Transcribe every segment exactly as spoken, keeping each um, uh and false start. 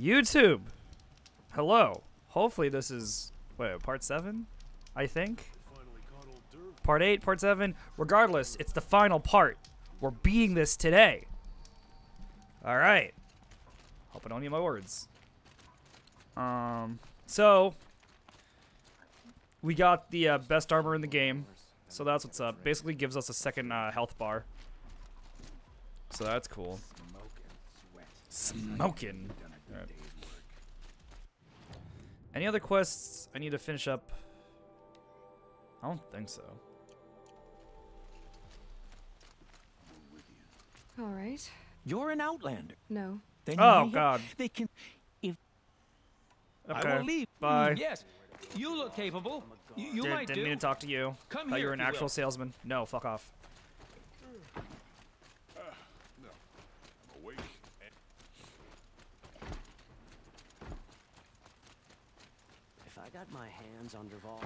YouTube! Hello. Hopefully this is, wait, part seven, I think? Part eight, part seven. Regardless, it's the final part. We're beating this today. All right. Hope I don't need my words. Um, so, we got the uh, best armor in the game. So that's what's up. Basically gives us a second uh, health bar. So that's cool. Smoking. Right. Any other quests I need to finish up? I don't think so. All right. You're an outlander. No. Then oh you God. They can. If okay. I will leave. Bye. Yes. You look capable. You, you Did, might didn't do. mean to talk to you. Come Thought here. You were an actual will. salesman. No. Fuck off. If I got my hands on Varl,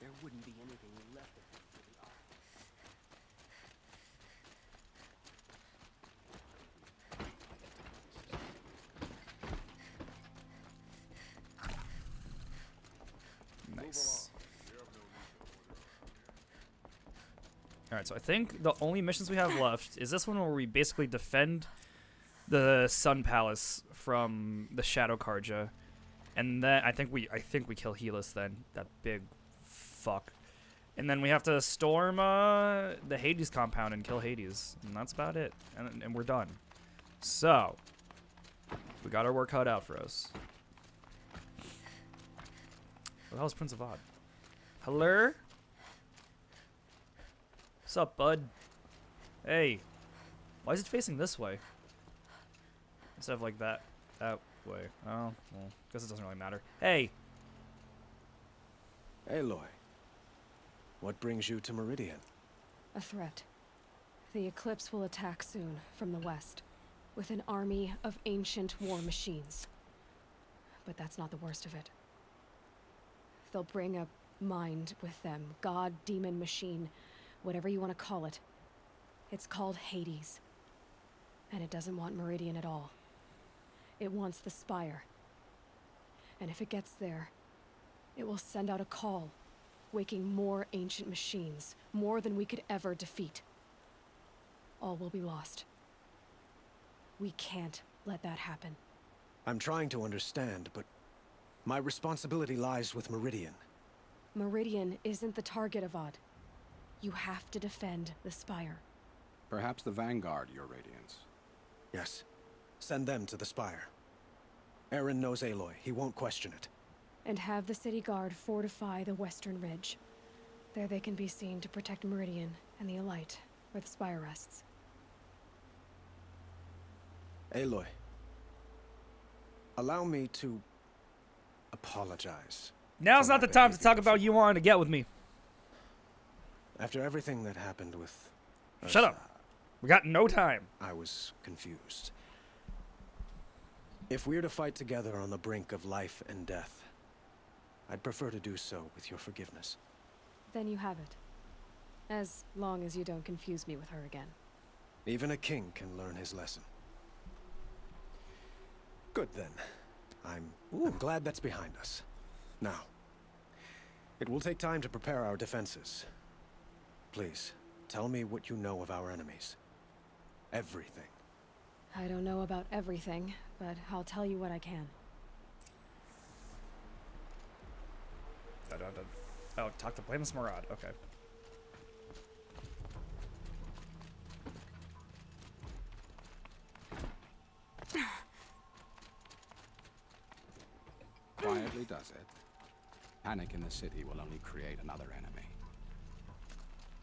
there wouldn't be anything left of it for the art. Nice. Alright, so I think the only missions we have left is this one where we basically defend the Sun Palace from the Shadow Karja. And then I think we I think we kill Helis then. That big fuck. And then we have to storm uh, the Hades compound and kill Hades. And that's about it. And, and we're done. So, we got our work cut out for us. Well, that was Prince Avad. Hello? What's up, bud? Hey. Why is it facing this way? Instead of like that. That way. Oh, well. Guess it doesn't really matter. Hey. Aloy. What brings you to Meridian? A threat. The Eclipse will attack soon, from the west, with an army of ancient war machines. But that's not the worst of it. They'll bring a mind with them. God, demon, machine, whatever you want to call it. It's called Hades. And it doesn't want Meridian at all. It wants the Spire. And if it gets there, it will send out a call, waking more ancient machines, more than we could ever defeat. All will be lost. We can't let that happen. I'm trying to understand, but my responsibility lies with Meridian. Meridian isn't the target, Avad. You have to defend the Spire. Perhaps the Vanguard, Your Radiance. Yes. Send them to the Spire. Erend knows Aloy. He won't question it. And have the city guard fortify the western ridge. There they can be seen to protect Meridian and the Elite, where the Spire rests. Aloy. Allow me to apologize. Now's not the time to talk about you wanting to get with me. After everything that happened with... Shut up. We got no time. I was confused. If we're to fight together on the brink of life and death, I'd prefer to do so with your forgiveness. Then you have it. As long as you don't confuse me with her again. Even a king can learn his lesson. Good then. I'm, I'm glad that's behind us. Now, it will take time to prepare our defenses. Please, tell me what you know of our enemies. Everything. I don't know about everything, but I'll tell you what I can. Da, da, da. Oh, talk to Blameless Murad. Okay. Quietly does it. Panic in the city will only create another enemy.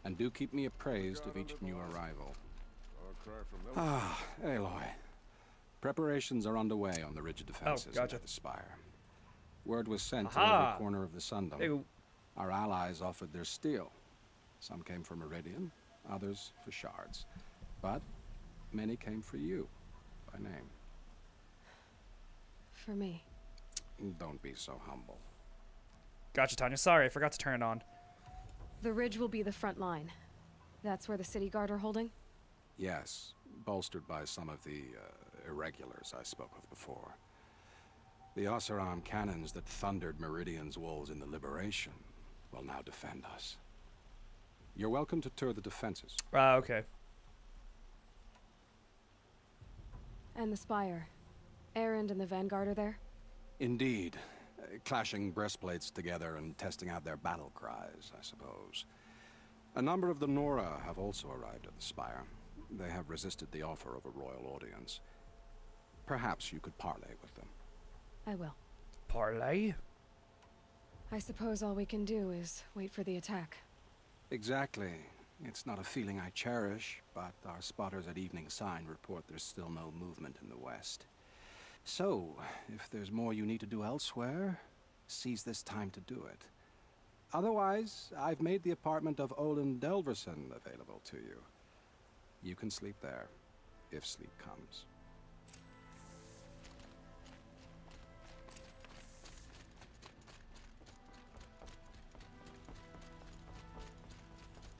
And do keep me appraised of each new arrival. Ah, Aloy. Preparations are underway on the ridge of defenses oh, gotcha. at the Spire. Word was sent Aha. to every corner of the Sundom. Ew. Our allies offered their steel. Some came for Meridian, others for shards. But many came for you, by name. For me. Don't be so humble. Gotcha, Tanya. Sorry, I forgot to turn it on. The ridge will be the front line. That's where the city guard are holding? Yes, bolstered by some of the uh, irregulars I spoke of before. The Oseram cannons that thundered Meridian's walls in the Liberation will now defend us. You're welcome to tour the defenses. Ah, uh, okay. And the Spire. Erend and the Vanguard are there? Indeed. Uh, clashing breastplates together and testing out their battle cries, I suppose. A number of the Nora have also arrived at the Spire. They have resisted the offer of a royal audience. Perhaps you could parley with them. I will. Parley? I suppose all we can do is wait for the attack. Exactly. It's not a feeling I cherish, but our spotters at Evening Sign report there's still no movement in the west. So, if there's more you need to do elsewhere, seize this time to do it. Otherwise, I've made the apartment of Olin Delverson available to you. You can sleep there, if sleep comes.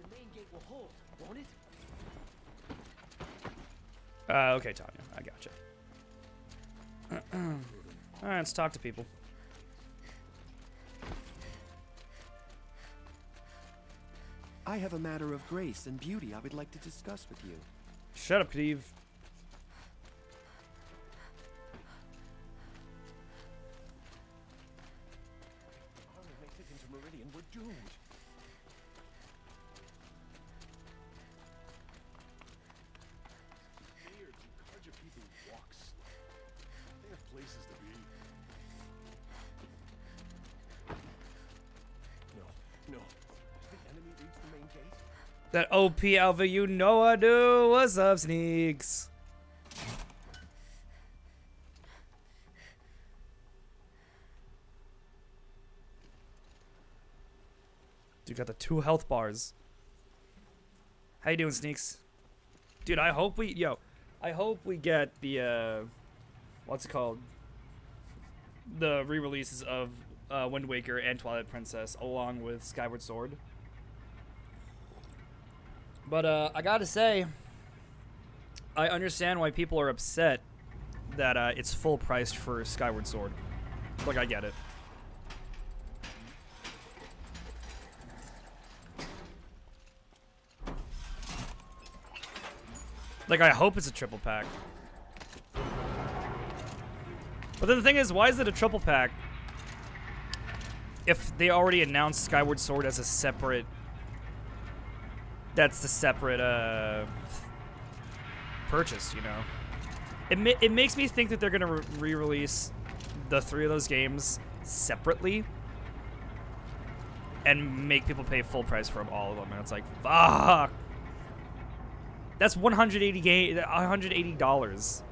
The main gate will hold, won't it? Uh, okay, Tanya, I gotcha. Alright, let's talk to people. I have a matter of grace and beauty I would like to discuss with you. Shut up, Khadiv. That O P Alpha, you know I do. What's up, Sneaks? Dude, got the two health bars. How you doing, Sneaks? Dude, I hope we... Yo, I hope we get the... Uh, what's it called? The re-releases of uh, Wind Waker and Twilight Princess, along with Skyward Sword. But uh, I gotta say, I understand why people are upset that uh, it's full priced for Skyward Sword. Like, I get it. Like, I hope it's a triple pack. But then the thing is, why is it a triple pack if they already announced Skyward Sword as a separate... That's the separate uh, purchase, you know. It ma it makes me think that they're gonna re-release the three of those games separately and make people pay full price for all of them. And it's like, fuck. That's one hundred eighty dollars.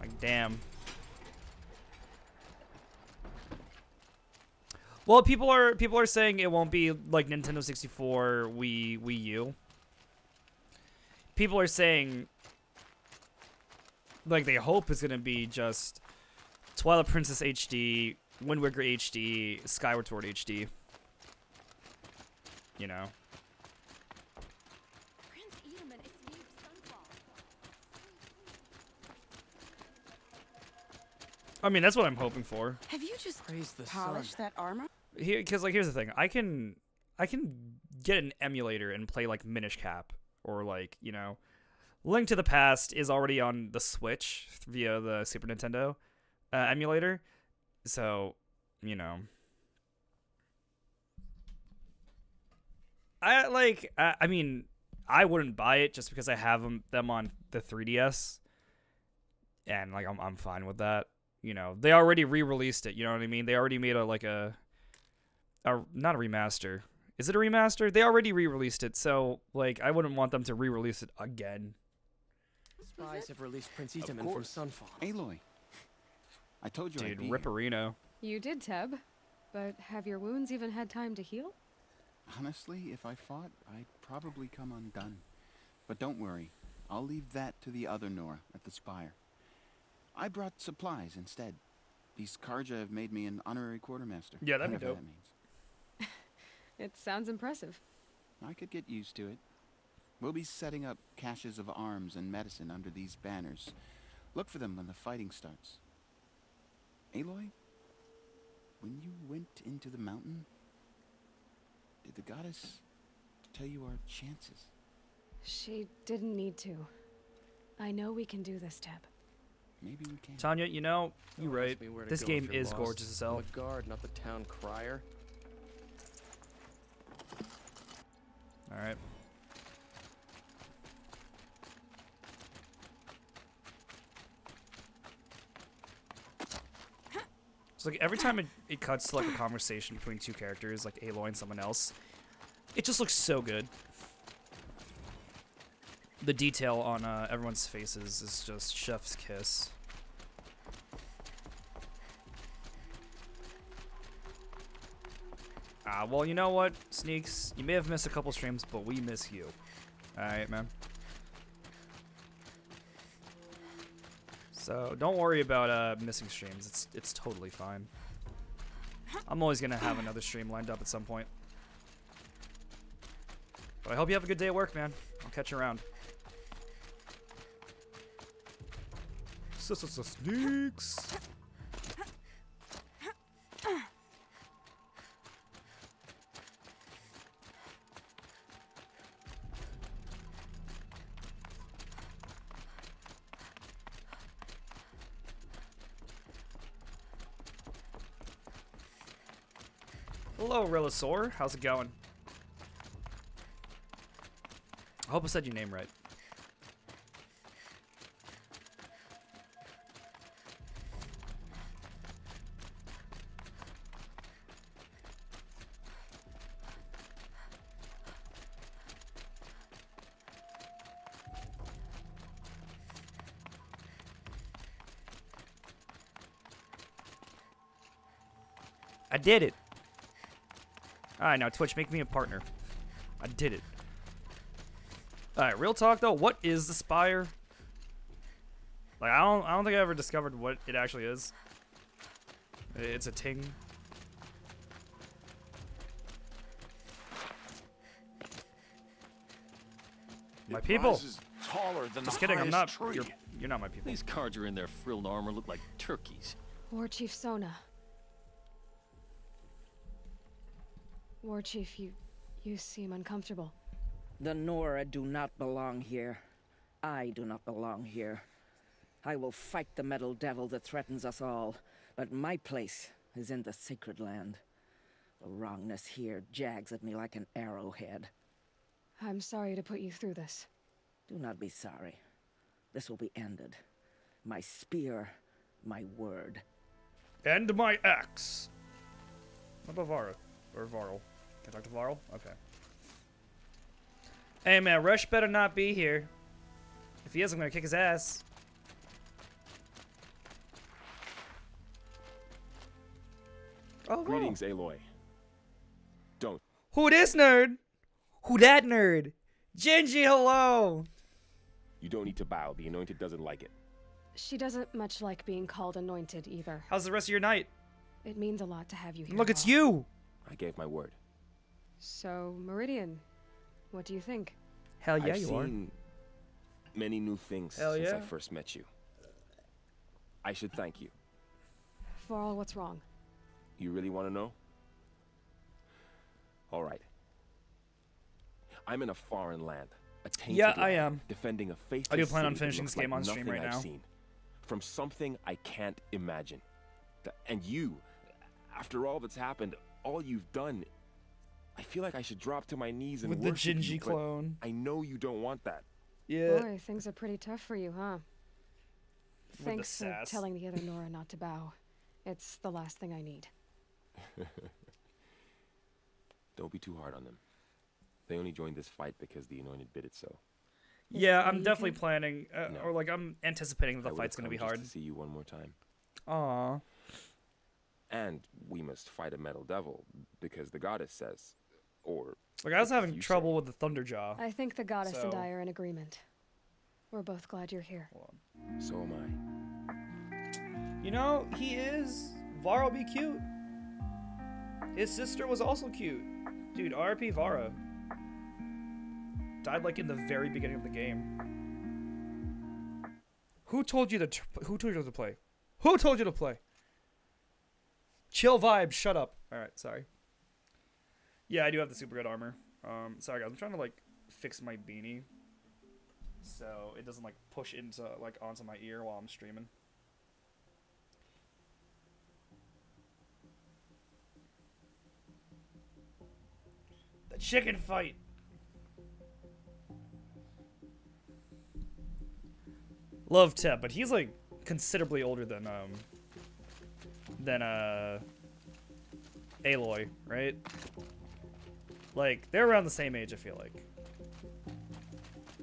Like, damn. Well, people are people are saying it won't be like Nintendo sixty-four, Wii, Wii U. People are saying, like, they hope it's gonna be just Twilight Princess H D, Wind Waker H D, Skyward Sword H D. You know. I mean, that's what I'm hoping for. Have you just polished that armor? Here, because like, here's the thing. I can, I can get an emulator and play like Minish Cap or like, you know, Link to the Past is already on the Switch via the Super Nintendo uh, emulator. So, you know, I like. I, I mean, I wouldn't buy it just because I have them, them on the three D S, and like I'm I'm fine with that. You know, they already re-released it, you know what I mean? They already made a, like a, a, not a remaster. Is it a remaster? They already re-released it, so, like, I wouldn't want them to re-release it again. Spies have released Prince Etemin from Sunfall. Aloy, I told you Dude, I'd Ripperino. You did, Teb. But have your wounds even had time to heal? Honestly, if I fought, I'd probably come undone. But don't worry, I'll leave that to the other Nora at the Spire. I brought supplies instead. These Carja have made me an honorary quartermaster. Yeah, that'd be dope. That means. It sounds impressive. I could get used to it. We'll be setting up caches of arms and medicine under these banners. Look for them when the fighting starts. Aloy, when you went into the mountain, did the goddess tell you our chances? She didn't need to. I know we can do this, Teb. Maybe we can. Tanya, you know, you're right. This game is gorgeous as hell. The guard, not the town crier. All right. So like every time it, it cuts to like a conversation between two characters, like Aloy and someone else, it just looks so good. The detail on uh, everyone's faces is just chef's kiss. Ah, well, you know what, Sneaks? You may have missed a couple streams, but we miss you. All right, man. So don't worry about uh, missing streams. It's it's totally fine. I'm always gonna have another stream lined up at some point. But I hope you have a good day at work, man. I'll catch you around. So, so, so Sneaks. Hello, Rillasaur. How's it going? I hope I said your name right. I did it. Alright, now Twitch, make me a partner. I did it. Alright, real talk though, what is the Spire? Like I don't I don't think I ever discovered what it actually is. It's a ting. My people! Just kidding, I'm not you're, you're not my people. These cards are in their frilled armor look like turkeys. War Chief Sona. War Chief, you, you seem uncomfortable. The Nora do not belong here. I do not belong here. I will fight the metal devil that threatens us all, but my place is in the sacred land. The wrongness here jags at me like an arrowhead. I'm sorry to put you through this. Do not be sorry. This will be ended. My spear, my word. And my axe. What about Varl? Or Varl? Can I talk to Varl? Okay. Hey man, Rush better not be here. If he is, I'm gonna kick his ass. Oh, greetings, wow. Aloy. Don't. Who this nerd? Who that nerd? Genji, hello. You don't need to bow. The anointed doesn't like it. She doesn't much like being called anointed either. How's the rest of your night? It means a lot to have you here. Look, it's you. I gave my word. So, Meridian, what do you think? Hell yeah, I've you seen are. Many new things Hell since yeah. I first met you. I should thank you. For all what's wrong. You really want to know? All right. I'm in a foreign land. A tainted yeah, land, I am. Defending a faith. I do plan on finishing this game like on stream right I've now. Seen, from something I can't imagine. And you, after all that's happened. All you've done, I feel like I should drop to my knees and with worship the Gingy you, clone. I know you don't want that. Yeah. Boy, things are pretty tough for you, huh? With Thanks for telling the other Nora not to bow. It's the last thing I need. Don't be too hard on them. They only joined this fight because the anointed bid it so. Yeah, I'm definitely can... planning, uh, no. or like I'm anticipating that the fight's gonna be hard. To see you one more time. Aww. And we must fight a metal devil because the goddess says, or like I was having trouble say. with the Thunderjaw. I think the goddess so. and I are in agreement. We're both glad you're here. So am I. You know, he is. Varl be cute. His sister was also cute. Dude, R I P Varl. Died like in the very beginning of the game. Who told you to? Who told you to play? Who told you to play? Chill vibe, shut up. All right, sorry. Yeah, I do have the super good armor. Um, sorry guys, I'm trying to like fix my beanie so it doesn't like push into like onto my ear while I'm streaming. The chicken fight. Love Teb, but he's like considerably older than um than uh Aloy, right? Like they're around the same age, I feel like.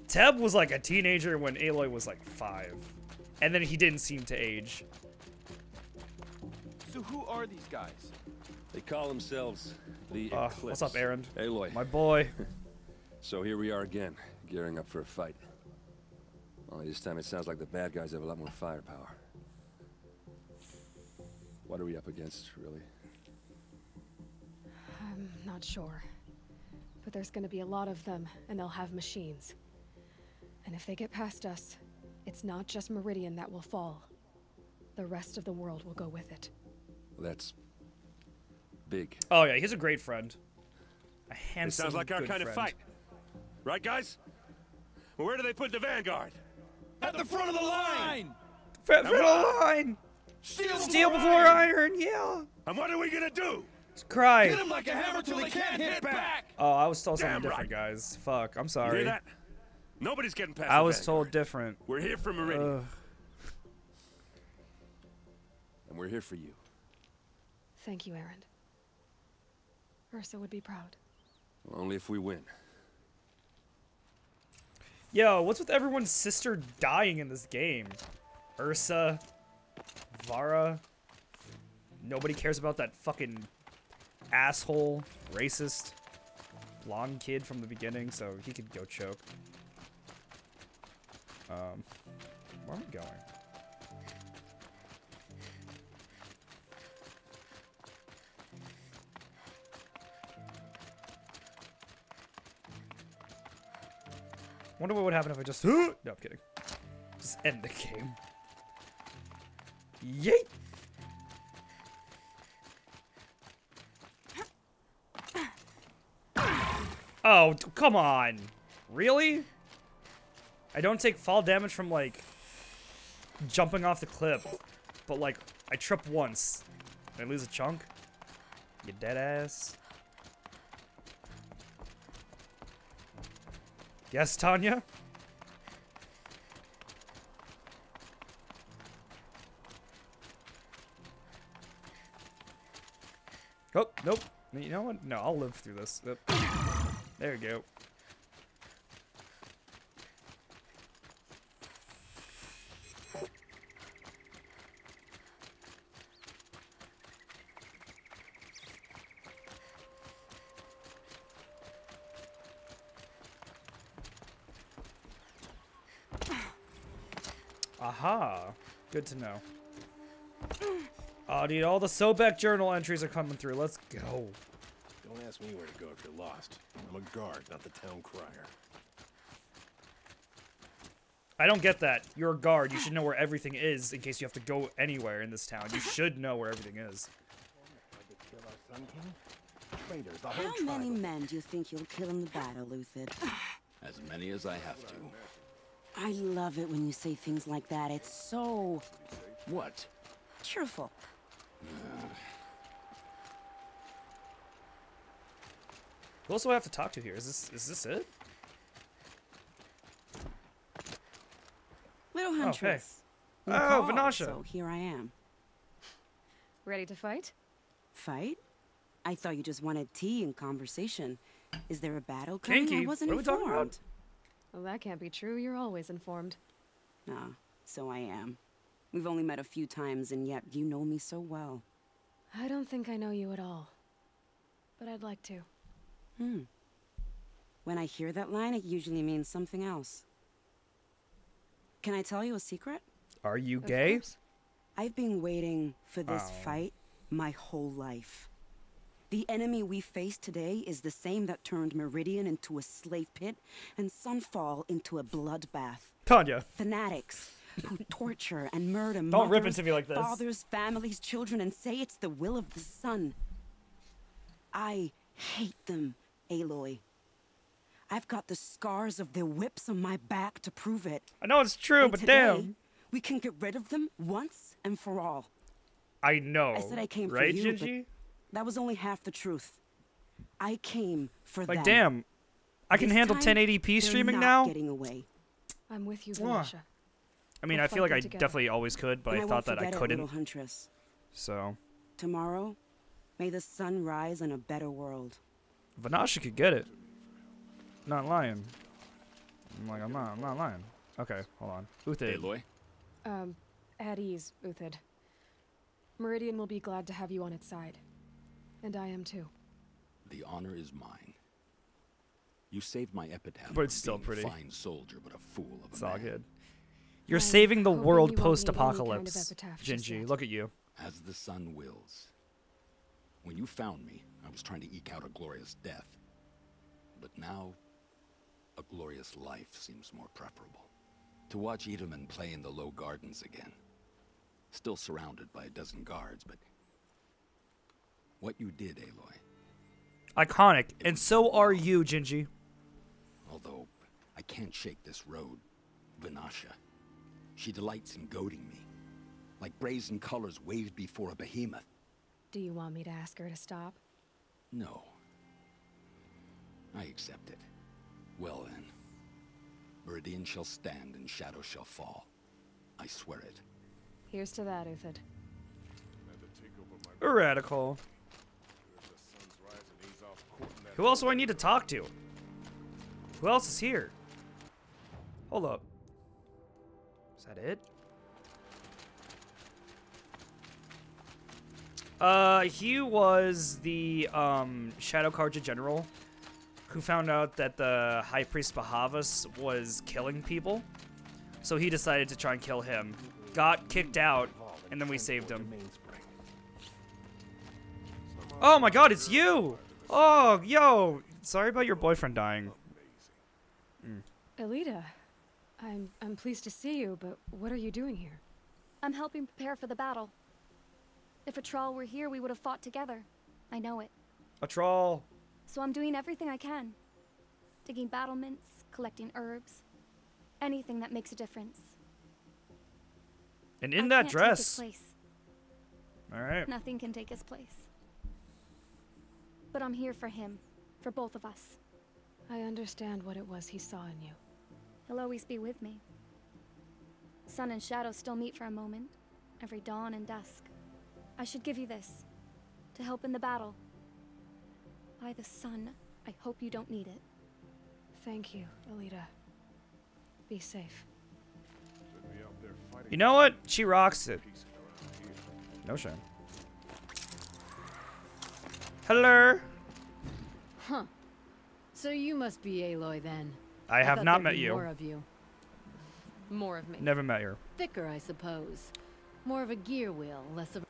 Teb was like a teenager when Aloy was like five, and then he didn't seem to age. So who are these guys? They call themselves the uh, Eclipse. What's up, Erend? Aloy, my boy. So here we are again, gearing up for a fight. Only this time it sounds like the bad guys have a lot more firepower. What are we up against, really? I'm not sure. But there's gonna be a lot of them, and they'll have machines. And if they get past us, it's not just Meridian that will fall. The rest of the world will go with it. Well, that's big. Oh yeah, he's a great friend. A handsome, good friend. It sounds like our kind of fight. Right, guys? Where do they put the vanguard? At the front of the line! Front of the line! Steel, Steel before iron. iron, yeah! And what are we gonna do? Just cry. Hit him like a hammer till he can't hit back! Oh, I was told something different, guys. Fuck, I'm sorry. You hear that? Nobody's getting past I was vanguard. told different. We're here for Meridian. Ugh. And we're here for you. Thank you, Erend. Ursa would be proud. Well, only if we win. Yo, what's with everyone's sister dying in this game? Ursa, Vara. Nobody cares about that fucking asshole, racist, blonde kid from the beginning, so he could go choke. Um, where am I going? Wonder what would happen if I just no, I'm kidding. Just end the game. Yeet. Oh, come on. Really? I don't take fall damage from like jumping off the cliff, but like I trip once and I lose a chunk. You dead ass. Yes, Tanya? Oh, nope. You know what? No, I'll live through this. Yep. There we go. Aha. Good to know. Oh, dude, all the Sobek journal entries are coming through. Let's go. Don't ask me where to go if you're lost. I'm a guard, not the town crier. I don't get that. You're a guard. You should know where everything is in case you have to go anywhere in this town. You should know where everything is. How many men do you think you'll kill in the battle, Luthid? As many as I have to. I love it when you say things like that. It's so... What? Cheerful. Uh. Who else do I have to talk to here? Is this is this it? Little Huntress. Oh, hey. Oh, oh, Vanasha. So here I am. Ready to fight? Fight? I thought you just wanted tea and conversation. Is there a battle coming? Kinky. I wasn't what informed. Are we talking about? Well, that can't be true. You're always informed. Ah, so I am. We've only met a few times, and yet you know me so well. I don't think I know you at all. But I'd like to. Hmm. When I hear that line, it usually means something else. Can I tell you a secret? Are you gay? I've been waiting for this oh. fight my whole life. The enemy we face today is the same that turned Meridian into a slave pit and Sunfall into a bloodbath. Carja. Fanatics who torture and murder Don't mothers, rip into me like this. fathers, families, children, and say it's the will of the sun. I hate them, Aloy. I've got the scars of their whips on my back to prove it. I know it's true, and but today, damn. We can get rid of them once and for all. I know. I said I came right, for you, Gigi? But that was only half the truth. I came for like, them. Like, damn. I this can handle time, ten eighty p streaming now. Getting away. I'm with you, Vanasha. I mean, we'll I feel like I together. definitely always could, but and I thought that I couldn't. Huntress. So. Tomorrow, may the sun rise in a better world. Vanasha could get it. I'm not lying. I'm like, I'm not, I'm not lying. Okay, hold on. Uthid. Hey, Loy. Um, at ease, Uthid. Meridian will be glad to have you on its side. And I am too. The honor is mine. You saved my epitaph. But it's still pretty. Fine soldier, but a fool of a it's man. all good. You're I saving the world post-apocalypse, kind of Genji. Look at you. As the sun wills. When you found me, I was trying to eke out a glorious death. But now, a glorious life seems more preferable. To watch Edelman play in the low gardens again. Still surrounded by a dozen guards, but what you did, Aloy. Iconic, and so are you, Genji. Although I can't shake this road, Vanasha. She delights in goading me, like brazen colors waved before a behemoth. Do you want me to ask her to stop? No. I accept it. Well then, Meridian shall stand and shadow shall fall. I swear it. Here's to that, Uthid. Radical. Who else do I need to talk to? Who else is here? Hold up. Is that it? Uh, he was the um, Shadow Karja general who found out that the High Priest Bahavas was killing people. So he decided to try and kill him. Got kicked out, and then we saved him. Oh my god, it's you! Oh, yo! Sorry about your boyfriend dying. Mm. Alita, I'm I'm pleased to see you, but what are you doing here? I'm helping prepare for the battle. If a troll were here, we would have fought together. I know it. A troll. So I'm doing everything I can. Digging battlements, collecting herbs, anything that makes a difference. And in I that can't dress. Take his place. All right. Nothing can take his place. But I'm here for him, for both of us. I understand what it was he saw in you. He'll always be with me. Sun and shadow still meet for a moment, every dawn and dusk. I should give you this, to help in the battle. By the sun, I hope you don't need it. Thank you, Alita. Be safe. You know what? She rocks it. No shame. Hello. Huh. So you must be Aloy then. I have I not met you. More of you. More of me. Never met her. Thicker, I suppose. More of a gear wheel, less of.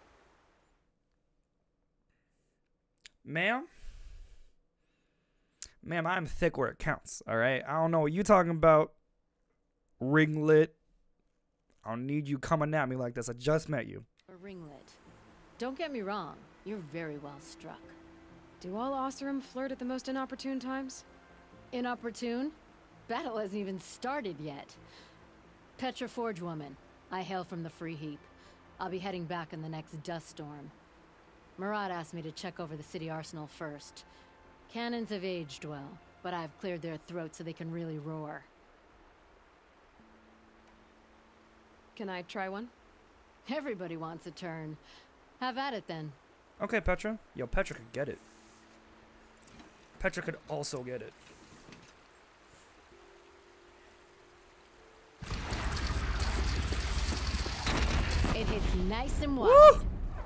Ma'am. Ma'am, I'm thick where it counts. All right. I don't know what you talking about. Ringlet. I don't need you coming at me like this. I just met you. A ringlet. Don't get me wrong. You're very well struck. Do all Oseram flirt at the most inopportune times? Inopportune? Battle hasn't even started yet. Petra Forge woman, I hail from the Free Heap. I'll be heading back in the next dust storm. Murad asked me to check over the city arsenal first. Cannons have aged well, but I've cleared their throats so they can really roar. Can I try one? Everybody wants a turn. Have at it then. Okay, Petra. Yo, Petra could get it. Petra could also get it. It hits nice and wide. Woo!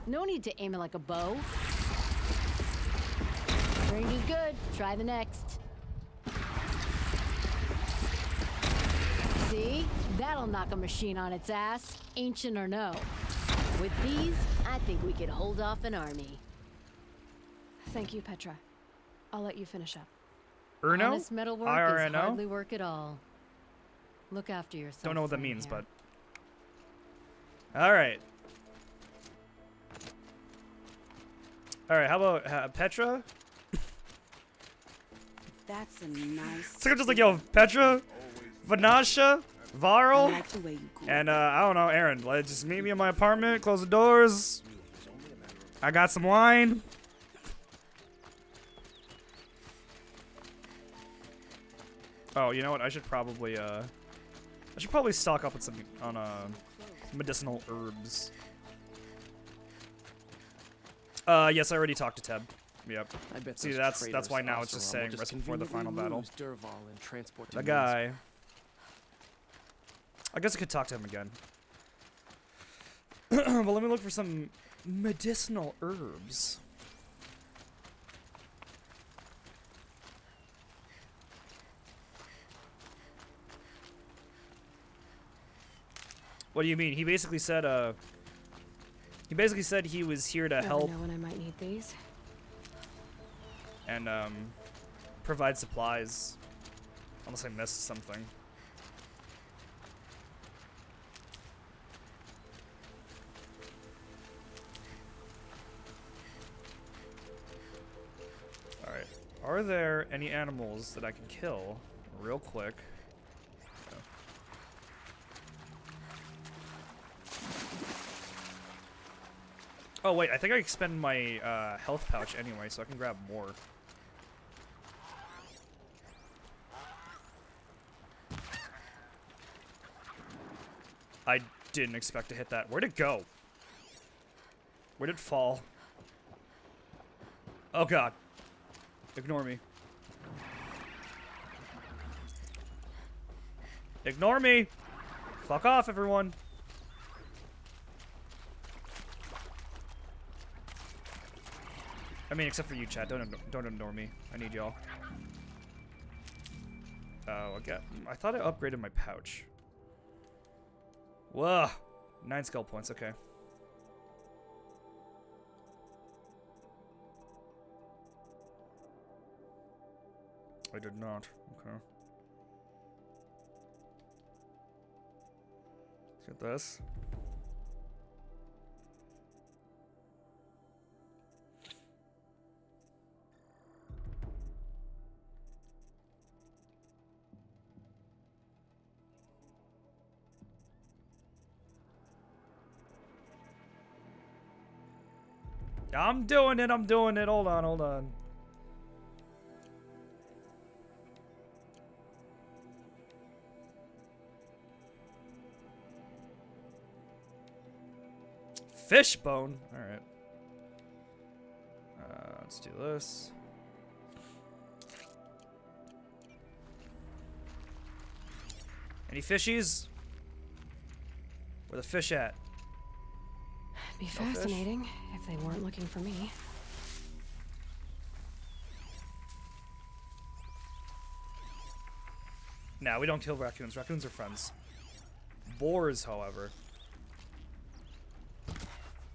No need to aim it like a bow. Range is good. Try the next. See? That'll knock a machine on its ass, ancient or no. With these, I think we could hold off an army. Thank you, Petra. I'll let you finish up. Erno? Honest metalwork is hardly work at all. Look after yourself. Don't know what that means, but All right. All right. How about uh, Petra? That's a nice. So I'm just like, yo, Petra, Vanasha, Varl, and uh, I don't know, Erend. Like, just meet me in my apartment. Close the doors. I got some wine. Oh, you know what? I should probably uh, I should probably stock up with some on uh, medicinal herbs. Uh, yes, I already talked to Teb. Yep. I bet See, that's that's why now Oseram it's just saying just rest before the final battle. And the guy. I guess I could talk to him again. But let me look for some medicinal herbs. What do you mean? He basically said, uh, he basically said he was here to Never help. Know when I might need these. And um, provide supplies. Unless I missed something. All right. Are there any animals that I can kill real quick? Oh wait, I think I expend my uh, health pouch anyway, so I can grab more. I didn't expect to hit that. Where'd it go? Where'd it fall? Oh god. Ignore me. Ignore me! Fuck off, everyone! I mean, except for you, chat. Don't don't ignore me. I need y'all. Oh, I got. I thought I upgraded my pouch. Whoa, nine skill points. Okay. I did not. Okay. Let's get this. I'm doing it, I'm doing it. Hold on, hold on. Fishbone. All right. Uh, let's do this. Any fishies? Where the fish at? It'd be no fascinating fish. If they weren't looking for me. Nah, we don't kill raccoons. Raccoons are friends. Boars, however.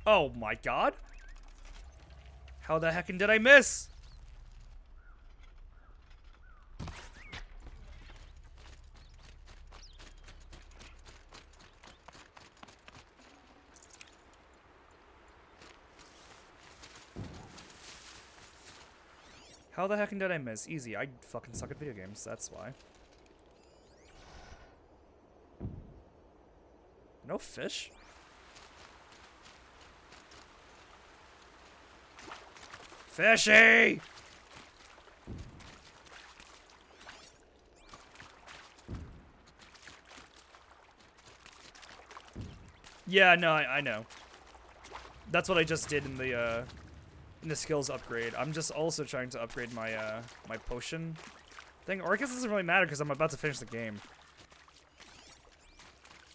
Oh my god! How the heckin' did I miss? How the heck did I miss? Easy, I fucking suck at video games, that's why. No fish? Fishy! Yeah, no, I, I know. That's what I just did in the, uh... In the skills upgrade. I'm just also trying to upgrade my uh, my potion thing. Or I guess it doesn't really matter because I'm about to finish the game.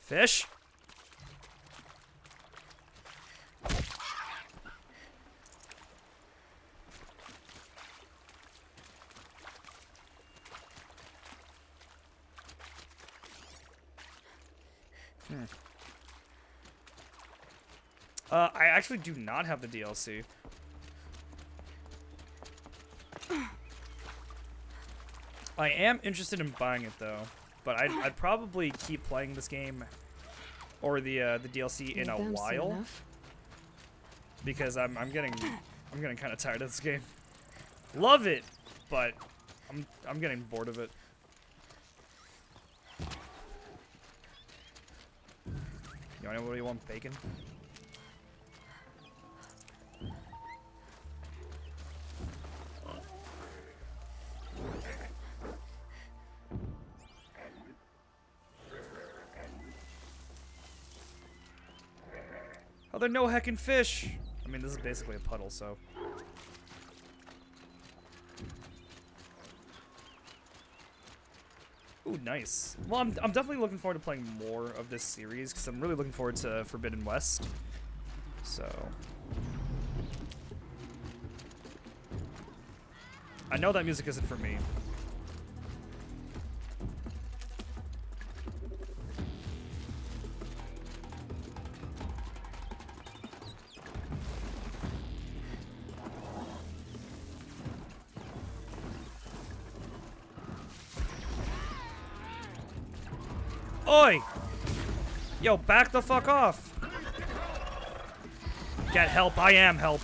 Fish? Hmm. Uh, I actually do not have the D L C. I am interested in buying it, though, but I'd, I'd probably keep playing this game or the uh, the D L C in a while, because I'm I'm getting I'm getting kind of tired of this game. Love it, but I'm I'm getting bored of it. You know, anybody want bacon? Oh, there are no heckin' fish! I mean, this is basically a puddle, so. Ooh, nice. Well, I'm, I'm definitely looking forward to playing more of this series, because I'm really looking forward to Forbidden West. So. I know that music isn't for me. Oi! Yo, back the fuck off! Get help, I am help.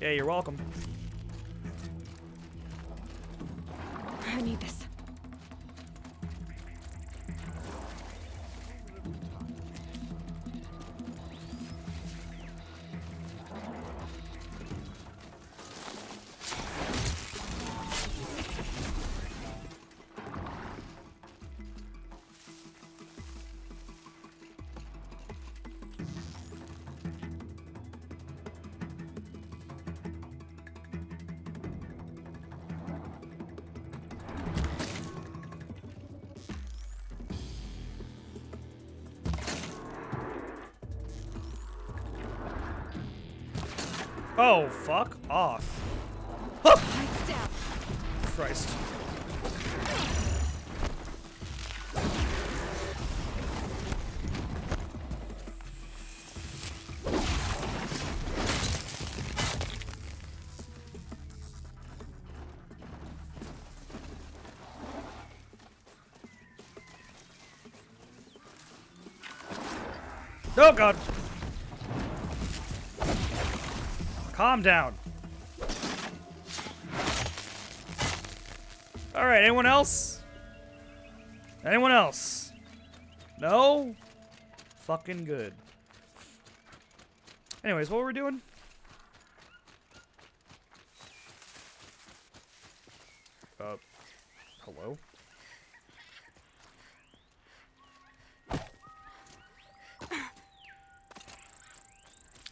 Yeah, you're welcome. I need this. Oh, fuck off. Oh! Christ. Oh, God. Calm down. All right, anyone else? Anyone else? No? Fucking good. Anyways, what were we doing? Uh, hello?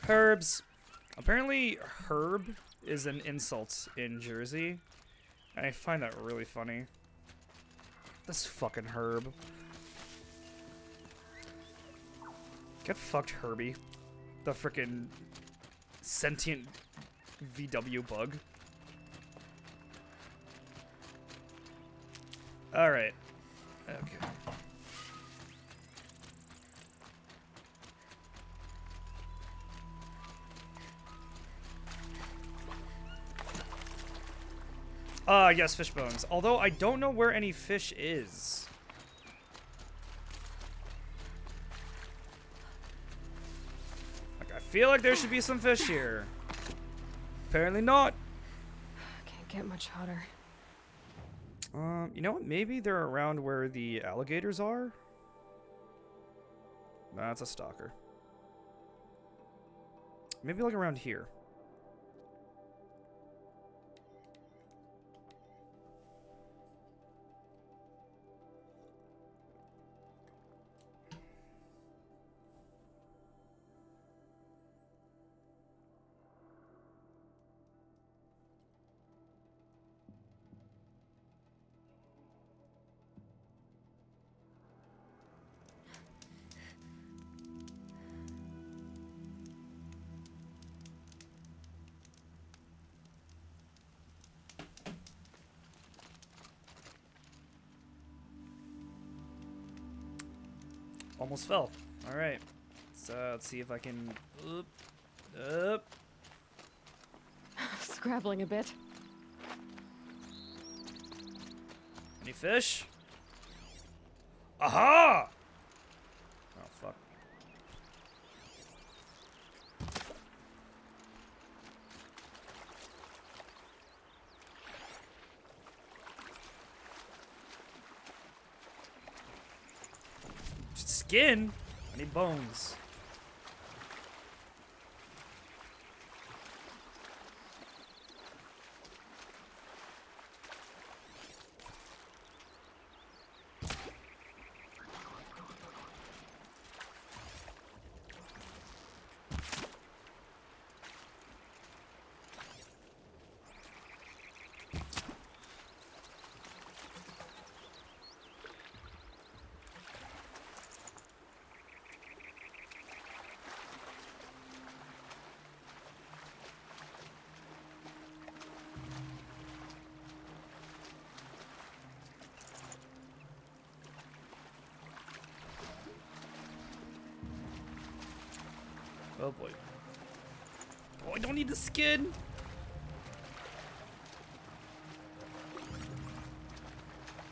Herbs. Apparently, herb is an insult in Jersey, and I find that really funny. This fucking herb. Get fucked, Herbie. The frickin' sentient V W bug. Alright. Okay. Ah, uh, yes, fish bones. Although I don't know where any fish is. Like, I feel like there should be some fish here. Apparently not. Can't get much hotter. Um, you know what? Maybe they're around where the alligators are. That's a stalker. Maybe like around here. Almost fell. All right. So let's see if I can. Oop. Oop. Scrabbling a bit. Any fish? Aha! Oh fuck. Skin? I need bones. Oh boy. Oh, I don't need the skin!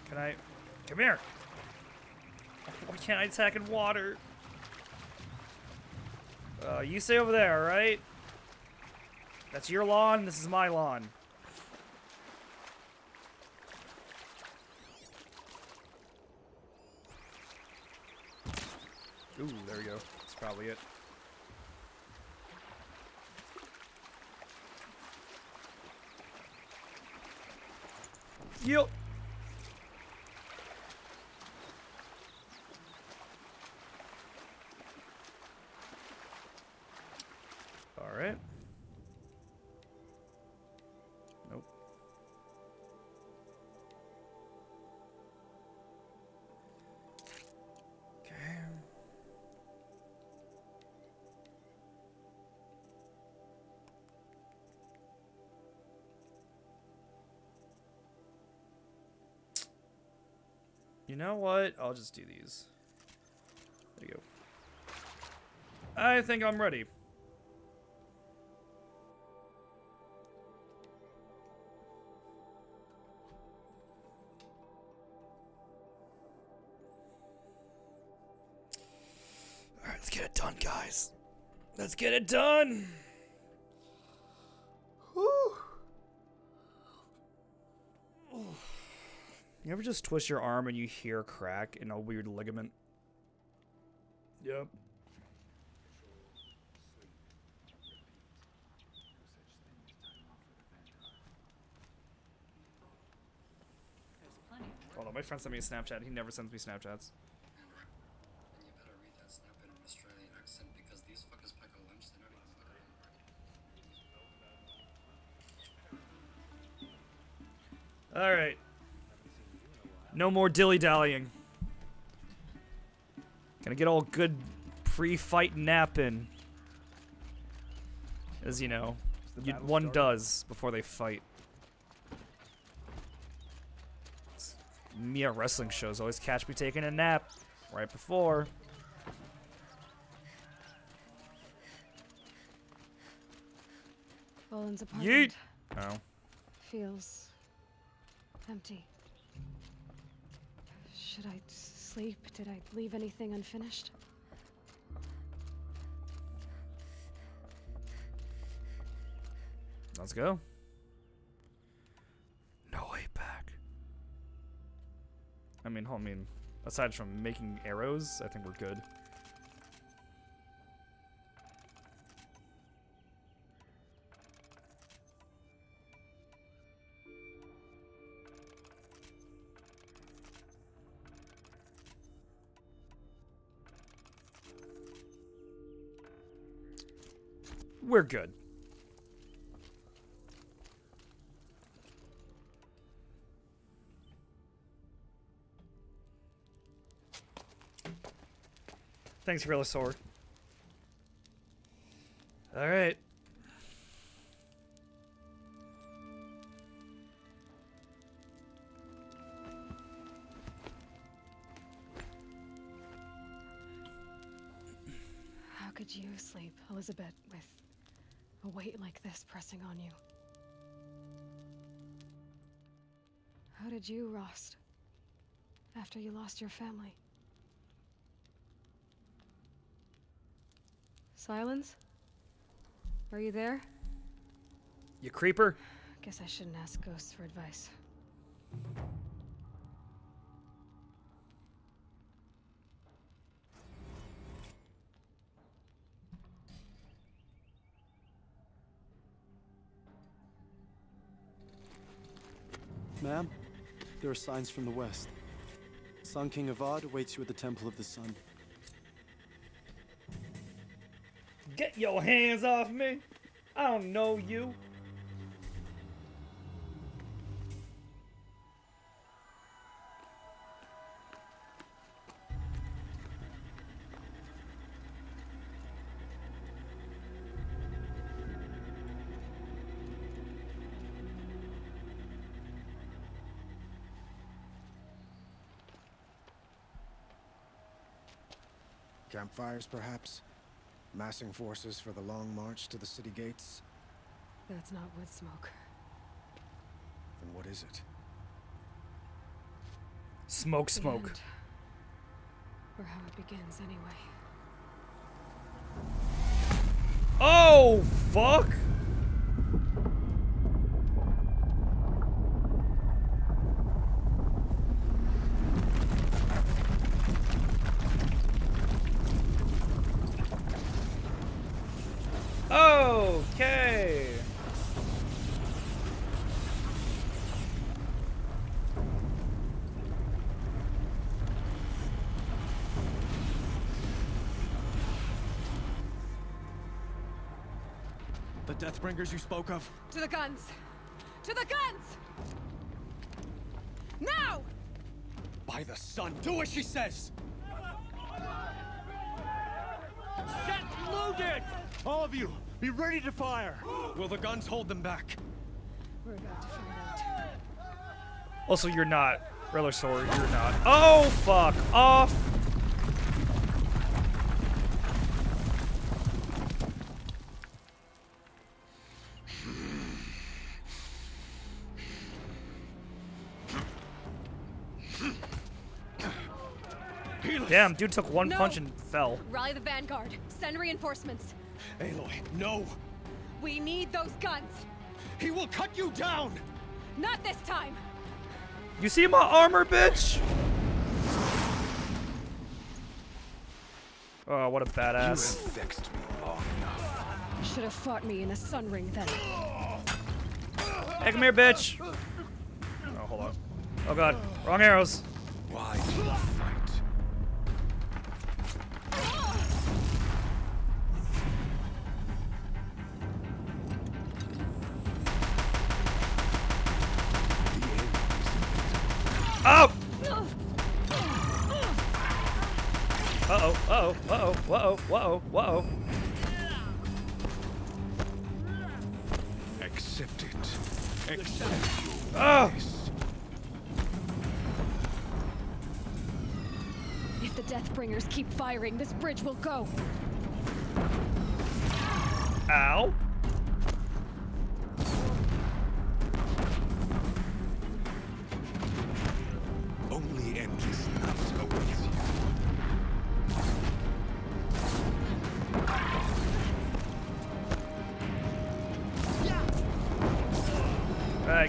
Can I... Come here! Why can't I attack in water? Uh, you stay over there, right? That's your lawn, this is my lawn. Ooh, there we go. That's probably it. Yep. All right. Nope. Okay. You know what? I'll just do these. There you go. I think I'm ready. Alright, let's get it done, guys. Let's get it done! You ever just twist your arm and you hear a crack in a weird ligament? Yep. Hold on, my friend sent me a Snapchat. He never sends me Snapchats. All right. No more dilly-dallying. Gonna get all good pre-fight nap in. As you know, you, one started. does before they fight. It's me at wrestling shows always catch me taking a nap right before. Olin's apartment. Yeet! Oh. Feels empty. Should I sleep? Did I leave anything unfinished? Let's go. No way back. I mean, I mean, aside from making arrows, I think we're good. We're good. Thanks, Rillasaur. All right. could you sleep, Elizabeth, with a weight like this pressing on you? How did you rest after you lost your family? Sylens? Are you there? You creeper? Guess I shouldn't ask ghosts for advice. Ma'am, there are signs from the west. Sun King Avad awaits you at the Temple of the Sun. Get your hands off me! I don't know you! Campfires, perhaps? Massing forces for the long march to the city gates? That's not wood smoke. Then what is it? Smoke, smoke. Or how it begins, anyway. Oh, fuck! Deathbringers you spoke of. To the guns! To the guns! Now! By the sun, do as she says! Set loaded! All of you, be ready to fire! Will the guns hold them back? We're about to find out. Also, you're not. Rillasaur, you're not. Oh, fuck off! Damn, dude took one no. punch and fell. Rally the vanguard. Send reinforcements. Aloy, no. We need those guns. He will cut you down. Not this time. You see my armor, bitch? Oh, what a badass. You fixed me long enough. Should have fought me in the sun ring then. Hey, come here, bitch. Oh, hold on. Oh god, wrong arrows. Why do you fight? Oh! Uh-oh, uh-oh, uh-oh, uh-oh, uh-oh, uh-oh. Accept it. Accept it. Oh! If the Deathbringers keep firing, this bridge will go. Ow.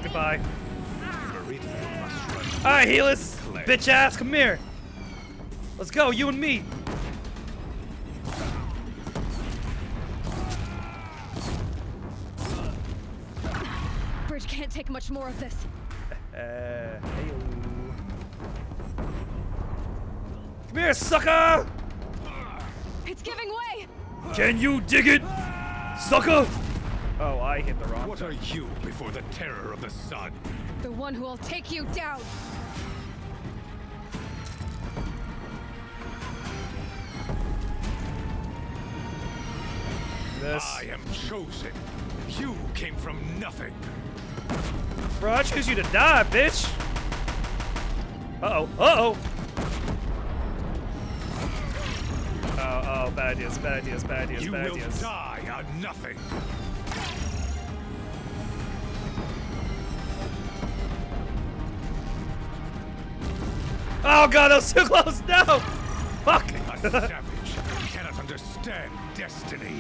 Goodbye. Alright, Helis! Bitch ass, come here! Let's go, you and me! Bridge can't take much more of this. Uh, come here, sucker! It's giving way! Can you dig it, sucker? Oh, I hit the wrong. What are you before the terror of the sun? The one who will take you down. This. I am chosen. You came from nothing. Bro, I choose you to die, bitch. Uh oh. Uh oh. Oh, oh, bad ideas, bad ideas, bad ideas, you bad ideas. You will die on nothing. Oh god, that was too close! No! Fuck! A savage cannot understand destiny.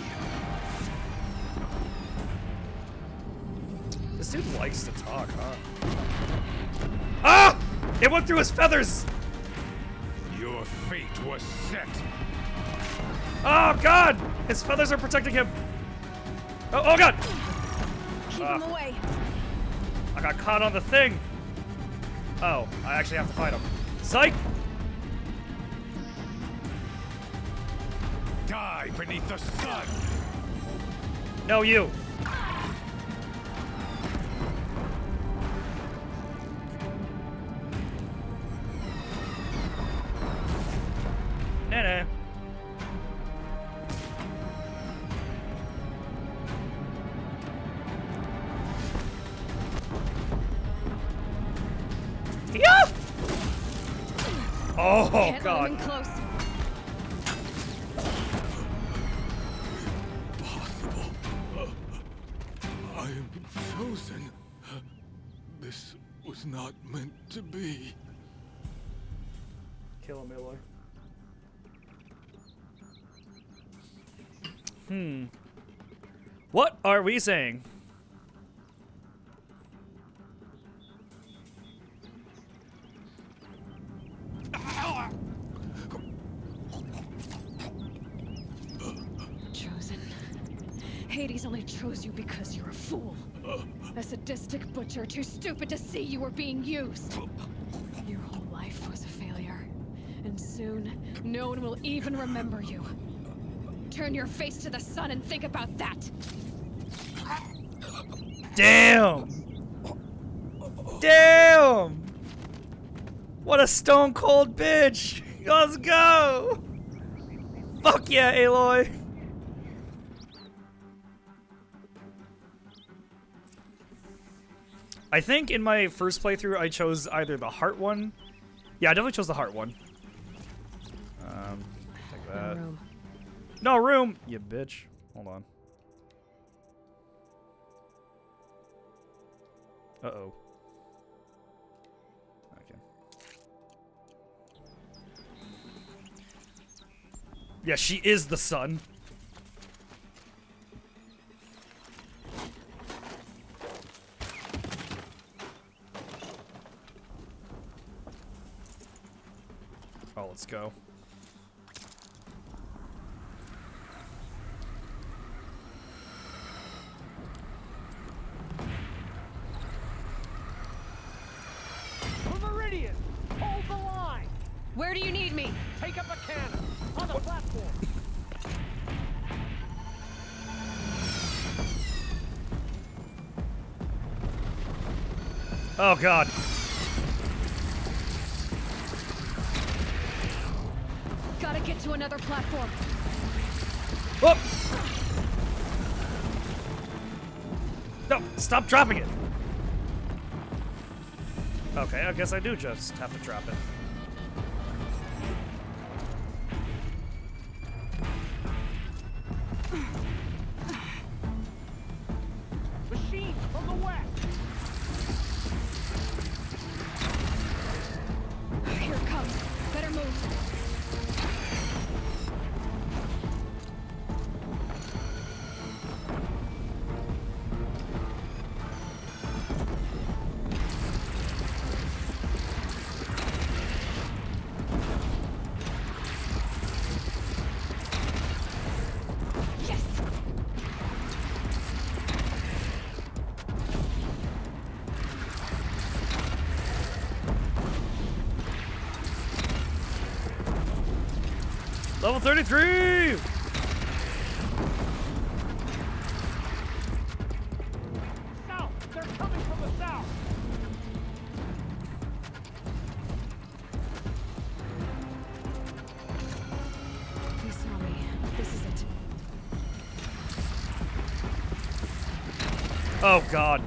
This dude likes to talk, huh? Ah! It went through his feathers! Your fate was set. Oh god! His feathers are protecting him. Oh, oh god! Keep uh, him away. I got caught on the thing. Oh, I actually have to fight him. Psych! Die beneath the sun! No, you! Nah, nah. Oh, Can't God. Close. Impossible. Uh, I am frozen. This was not meant to be. Kill him, Miller. Hmm. What are we saying? Chosen. Hades only chose you because you're a fool. A sadistic butcher, too stupid to see you were being used. Your whole life was a failure. And soon, no one will even remember you. Turn your face to the sun and think about that. Damn! Damn! What a stone cold bitch! Let's go! Fuck yeah, Aloy! I think in my first playthrough I chose either the heart one. Yeah, I definitely chose the heart one. Um, take that. No room. No room! You bitch. Hold on. Uh-oh. Yeah, she is the sun. Oh, let's go. Meridian, hold the line. Where do you need me? Take up a cannon. On the platform. Oh god. Gotta get to another platform. Whoop! No, stop dropping it. Okay, I guess I do just have to drop it. Level thirty-three! South! They're coming from the south! You saw me. This is it. Oh, God.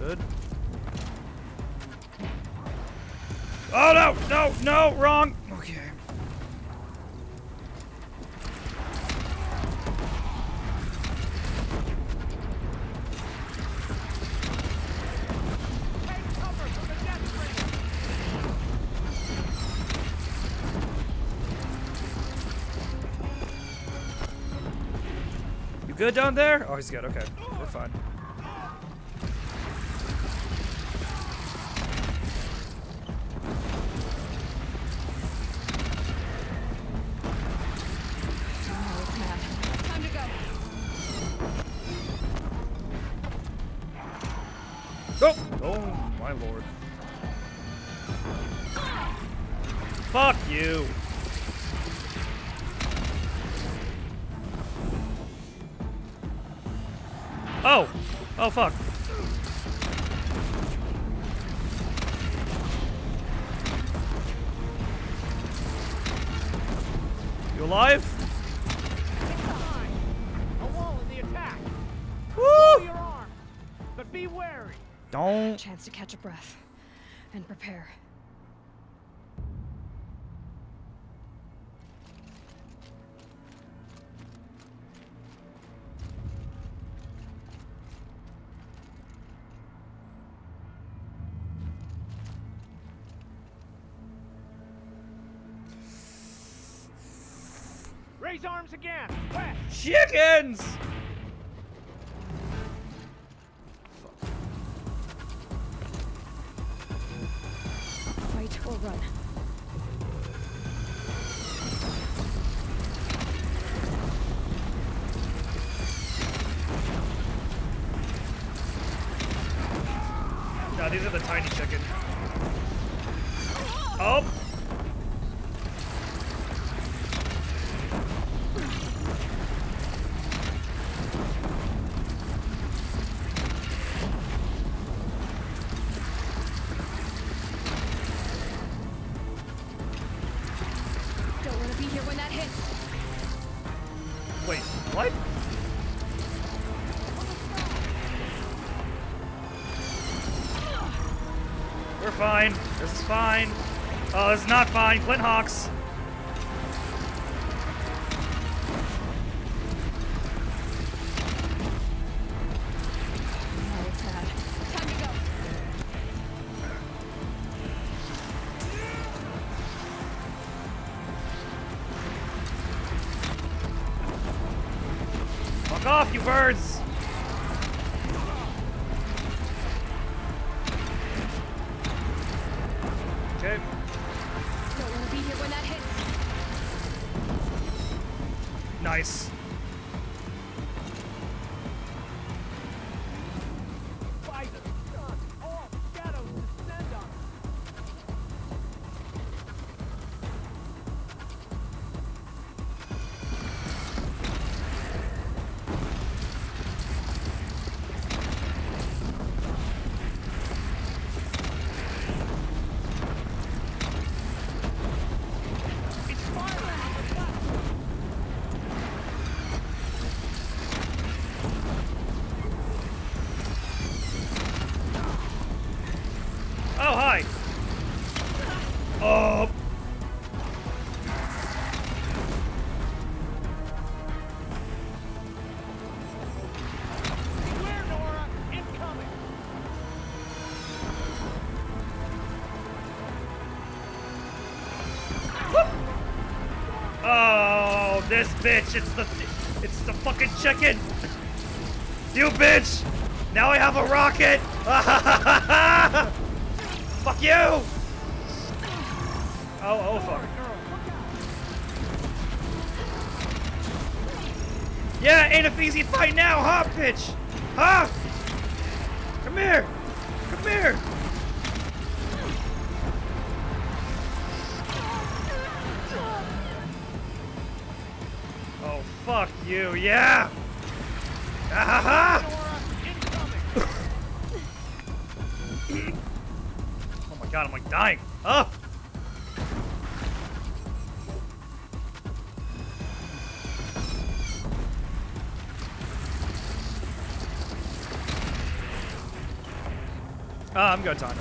Good. Oh no, no, no, wrong. Okay. You good down there? Oh, he's good. Okay, we're fine. Oh, fuck. You alive? A wall in the attack. Woo! Your arm, but be wary. Don't. Chance to catch a breath and prepare. Arms again. West. Chickens. Fight or run. Nah, these are the tiny chickens. Oh. Fine. Oh, this is not fine. Flinthawks. This bitch, it's the, it's the fucking chicken. You bitch! Now I have a rocket. Fuck you! Oh, oh fuck. Yeah, ain't a easy fight now, huh, bitch? Huh? Come here, come here. Fuck you, yeah! Ah, oh my god, I'm like dying. Oh! Oh, I'm good, Tanya.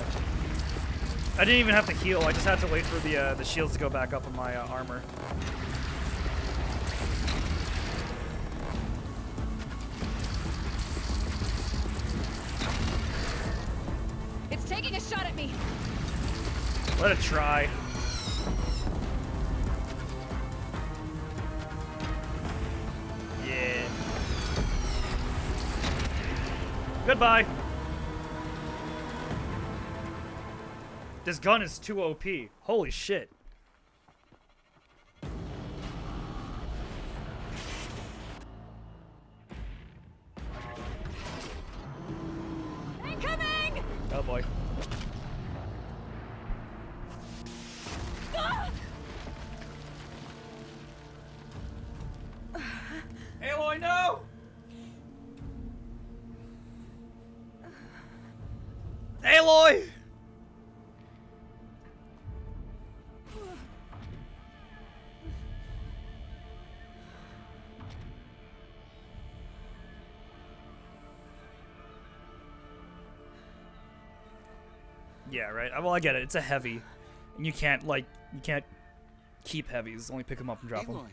I didn't even have to heal. I just had to wait for the uh, the shields to go back up on my uh, armor. It's taking a shot at me. Let it try. Yeah. Goodbye. This gun is too O P. Holy shit. Incoming! Oh boy. Aloy, no! Aloy! Yeah, right. Well, I get it. It's a heavy, and you can't like you can't keep heavies. Only pick them up and drop Aloy.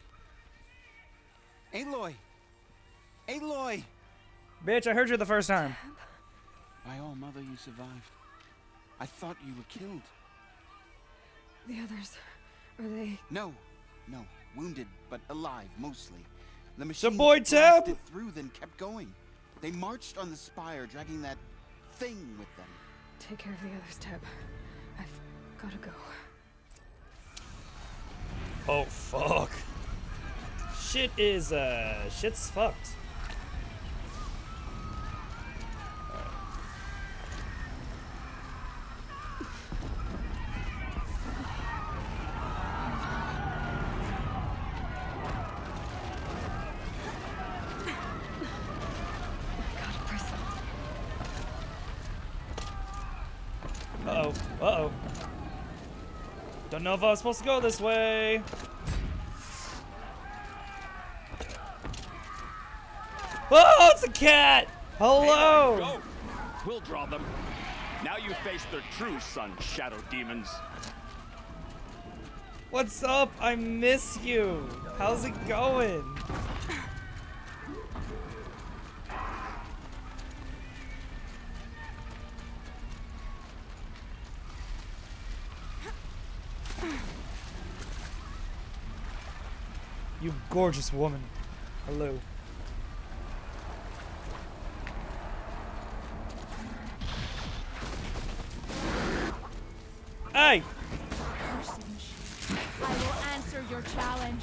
them. Aloy, Aloy, bitch! I heard you the first time. By all mother, you survived. I thought you were killed. The others, were they? No, no, wounded but alive mostly. The machine the boy Teb through, then kept going. They marched on the spire, dragging that thing with them. Take care of the others, Teb. I've got to go. Oh fuck! Shit is uh, shit's fucked. All right. Don't know if I was supposed to go this way. Oh, it's a cat! Hello! Hey, go. We'll draw them. Now you face their true son, Shadow Demons. What's up? I miss you. How's it going? You gorgeous woman. Hello. Hey! I will answer your challenge.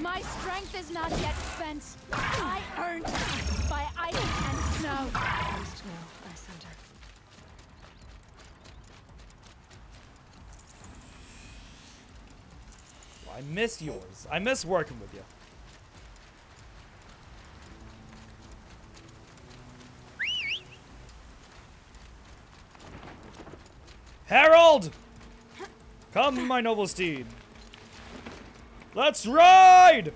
My strength is not yet spent. I earned by ice and snow. I used to know by center. I miss yours. I miss working with you. Harold! Come, my noble steed. Let's ride!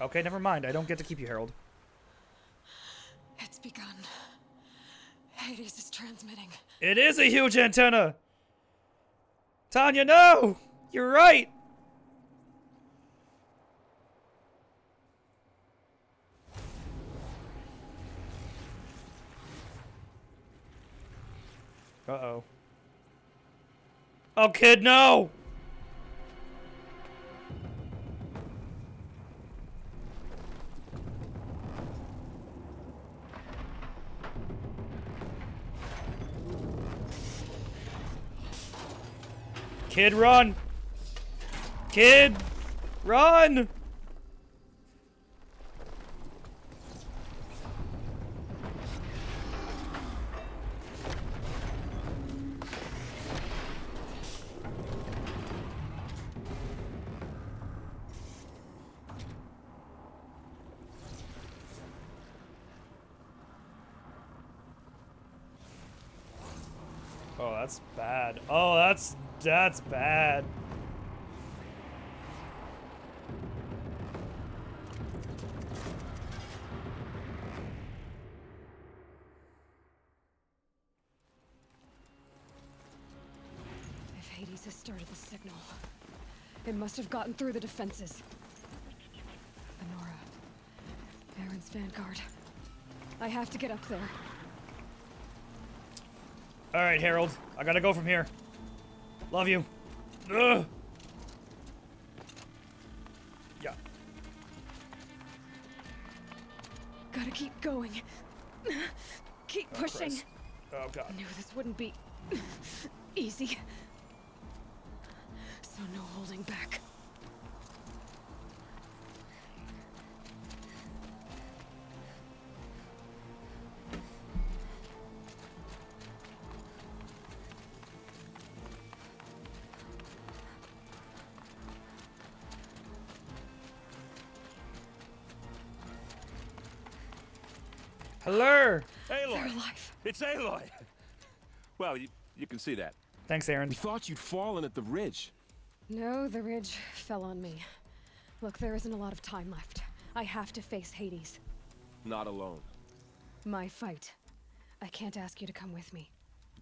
Okay, never mind. I don't get to keep you, Harold. It's begun. Hades is transmitting. It is a huge antenna! Tanya, no! You're right! Uh-oh. Oh, kid, no! Kid, run! Kid, run! Oh, that's bad. Oh, that's... That's bad. This started the signal. It must have gotten through the defenses. The Nora. Erend's vanguard. I have to get up there. All right, Harold. I gotta go from here. Love you. Ugh. Yeah. Gotta keep going. Keep oh, pushing. Christ. Oh god. I knew this wouldn't be easy. So no holding back. Hello! Aloy! It's Aloy! Well, you, you can see that. Thanks, Erend. We thought you'd fallen at the ridge. No, the ridge fell on me. Look, there isn't a lot of time left. I have to face Hades. Not alone. My fight. I can't ask you to come with me.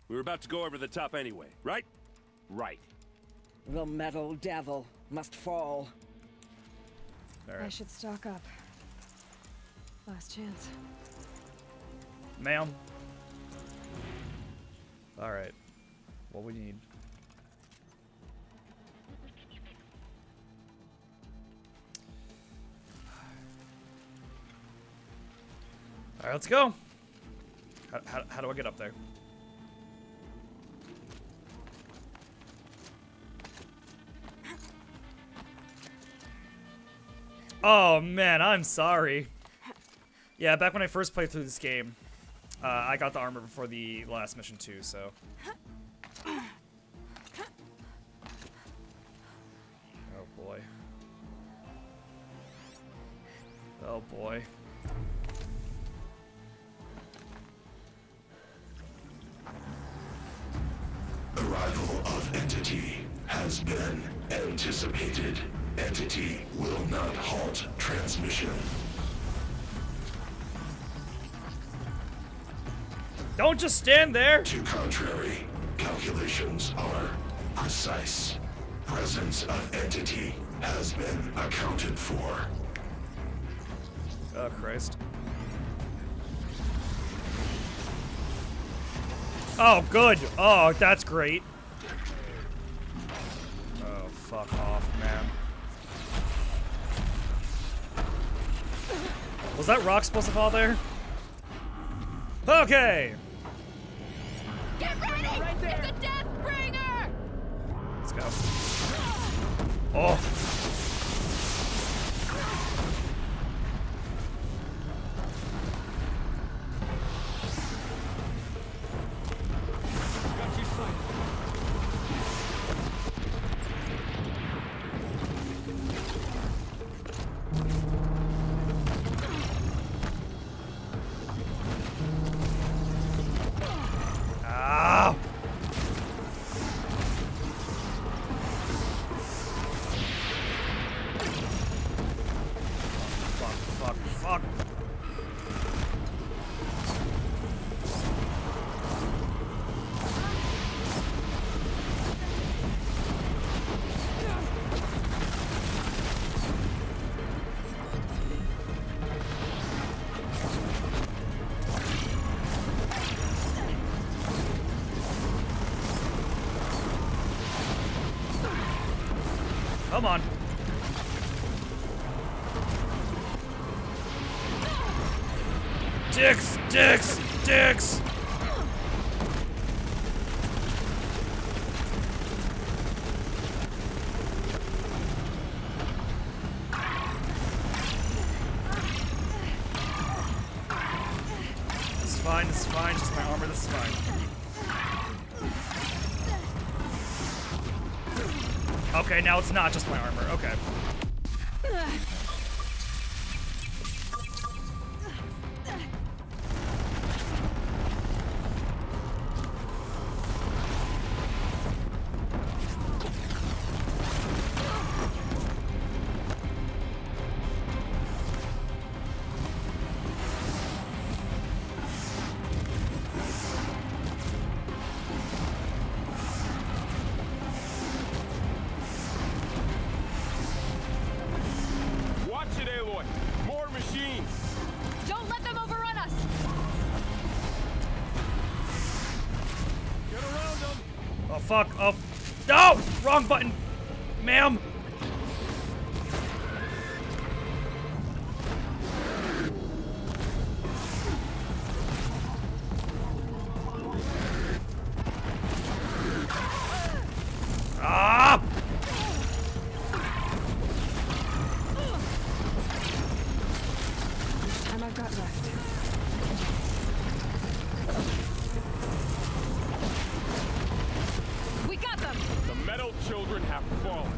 We were about to go over the top anyway, right? Right. The metal devil must fall. Right. I should stock up. Last chance. Ma'am. All right. What we need. All right, let's go. How, how, how do I get up there? Oh man, I'm sorry. Yeah, back when I first played through this game, Uh, I got the armor before the last mission too, so. Oh boy. Oh boy. Arrival of entity has been anticipated. Entity will not halt transmission. Don't just stand there! To contrary, calculations are precise. Presence of entity has been accounted for. Oh, Christ. Oh, good! Oh, that's great. Oh, fuck off, man. Was that rock supposed to fall there? Okay! Get ready! Right there. It's a death bringer! Let's go. Oh. Got your sight. Ah. Fuck. Come on. Dicks, dicks, dicks. It's fine, it's fine, just my armor, this is fine. Okay, now it's not just my armor, okay. fuck off. No! Wrong button, ma'am. Ah! Time I've got left. We got them. The metal children have fallen.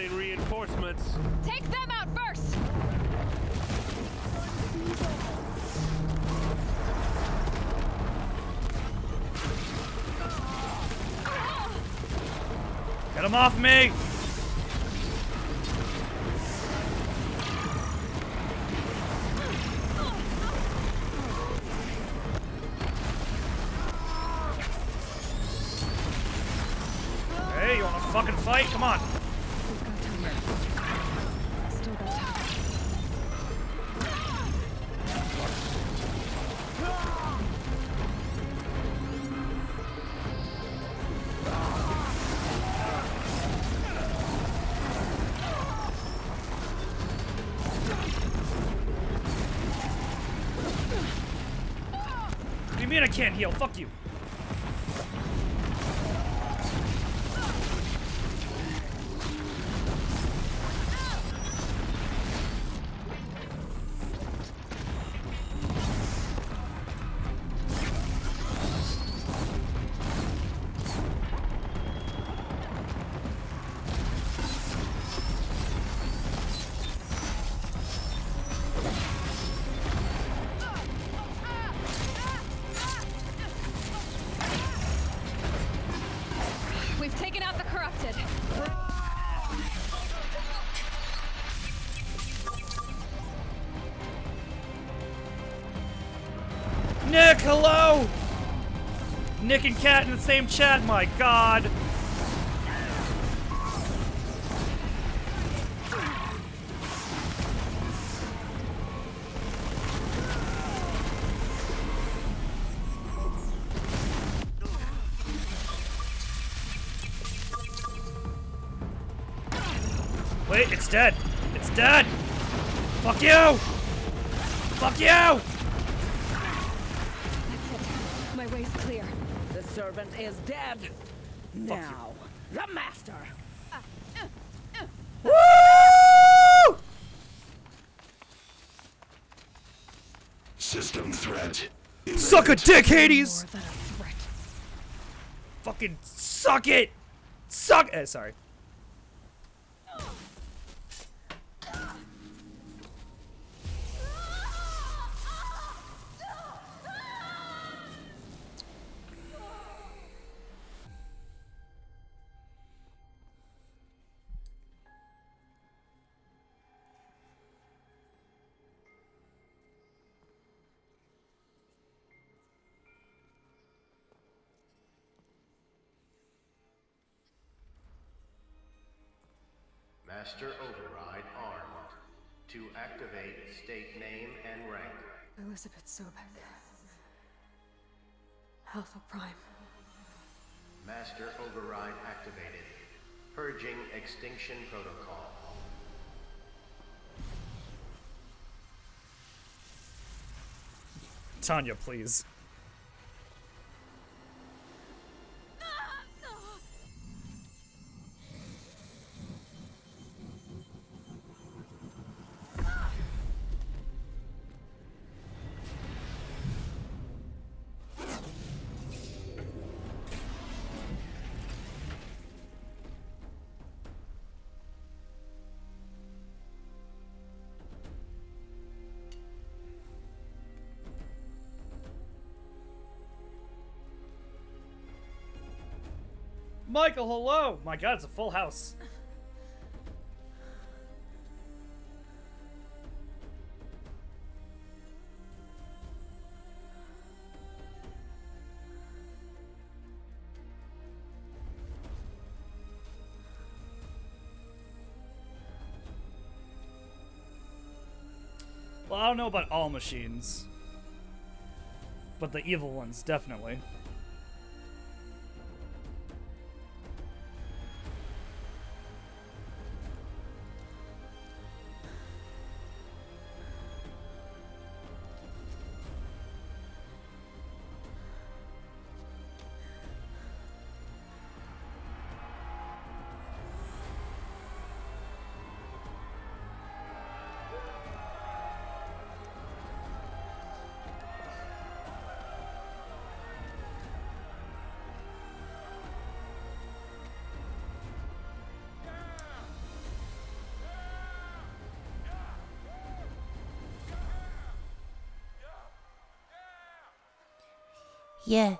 In reinforcements. Take them out first. Get them off me. Hey, you want to fucking fight? Come on. I can't heal. Fuck you. Nick and Cat in the same chat, my god. Wait, it's dead. It's dead. Fuck you. Fuck you. Servant is dead. Now, the master. Uh, uh, uh, Woo! System threat. Suck a dick, Hades. More than a threat. Fucking suck it. Suck. Eh, sorry. Master Override armed. To activate, state name and rank. Elizabeth Sobek. Alpha Prime. Master Override activated. Purging Extinction Protocol. Tanya, please. Michael, hello! My god, it's a full house. Well, I don't know about all machines, but the evil ones, definitely. Yeah.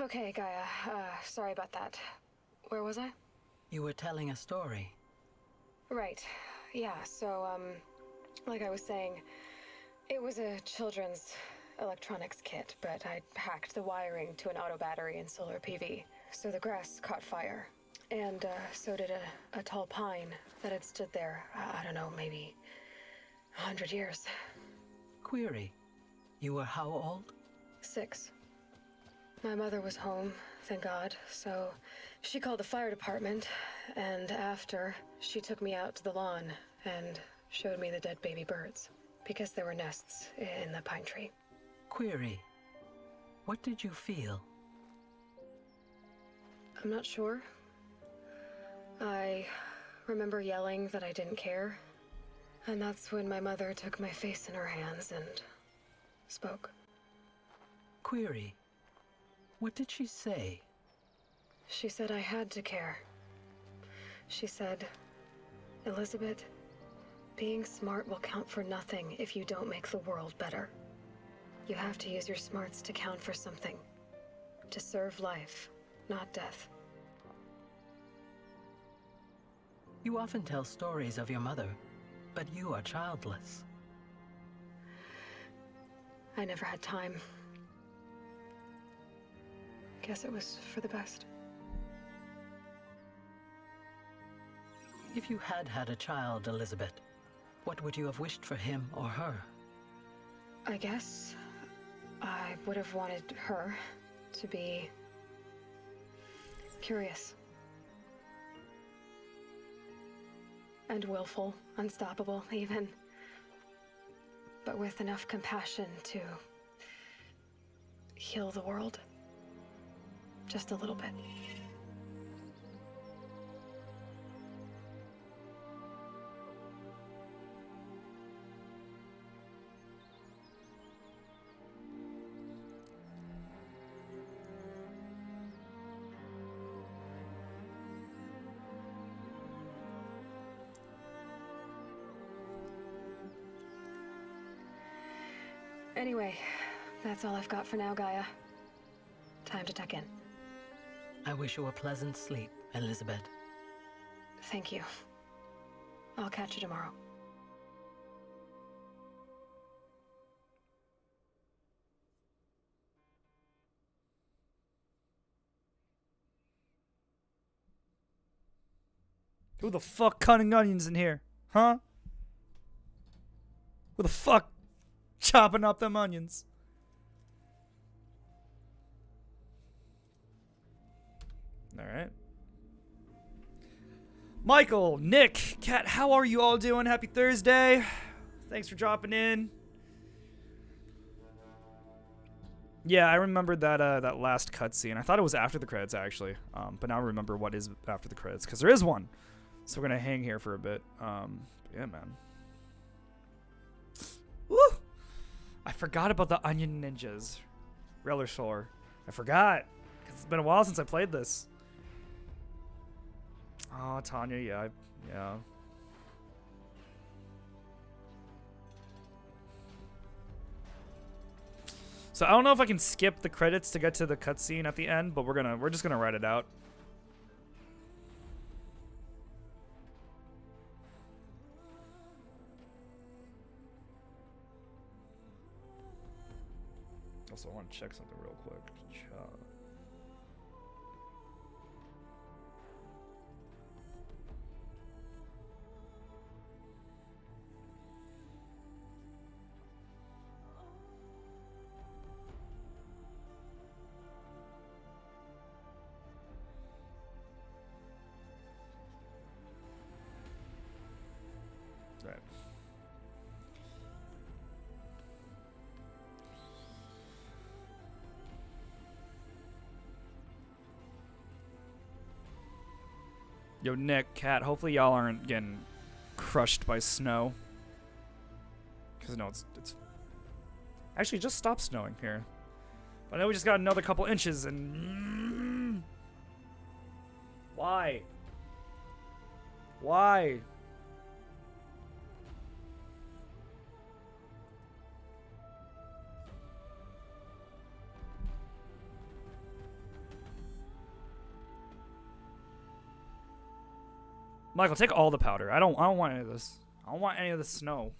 Okay, Gaia. Uh, sorry about that. Where was I? You were telling a story. Right. Yeah, so, um, like I was saying, it was a children's electronics kit, but I hacked the wiring to an auto battery and solar P V. So the grass caught fire, and uh, so did a, a tall pine that had stood there, uh, I don't know, maybe a hundred years. Query, you were how old? Six. My mother was home, thank God, so she called the fire department, and after, she took me out to the lawn and showed me the dead baby birds. Because there were nests in the pine tree. Query, what did you feel? I'm not sure. I remember yelling that I didn't care. And that's when my mother took my face in her hands and spoke. Query, what did she say? She said I had to care. She said, Elizabeth, being smart will count for nothing if you don't make the world better. You have to use your smarts to count for something. To serve life, not death. You often tell stories of your mother, but you are childless. I never had time. Guess it was for the best. If you had had a child, Elizabeth, what would you have wished for him or her? I guess I would have wanted her to be curious. And willful, unstoppable even. But with enough compassion to heal the world. Just a little bit. Anyway, that's all I've got for now, Gaia. Time to tuck in. I wish you a pleasant sleep, Elizabeth. Thank you. I'll catch you tomorrow. Who the fuck cutting onions in here? Huh? Who the fuck chopping up them onions? Alright. Michael, Nick, Kat, how are you all doing? Happy Thursday. Thanks for dropping in. Yeah, I remembered that uh, that last cutscene. I thought it was after the credits, actually. Um, but now I remember what is after the credits, because there is one. So we're going to hang here for a bit. Um, yeah, man. Woo! I forgot about the onion ninjas. Rillasaur. I forgot. It's been a while since I played this. Oh, Tanya, yeah, yeah. So I don't know if I can skip the credits to get to the cutscene at the end, but we're gonna we're just gonna write it out. Also, I want to check something real quick. Yo, Nick, Cat, hopefully y'all aren't getting crushed by snow. Because, no, it's, it's... Actually, just stopped snowing here. But now we just got another couple inches, and... Why? Why? Michael, take all the powder. I don't I don't want any of this. I don't want any of the snow.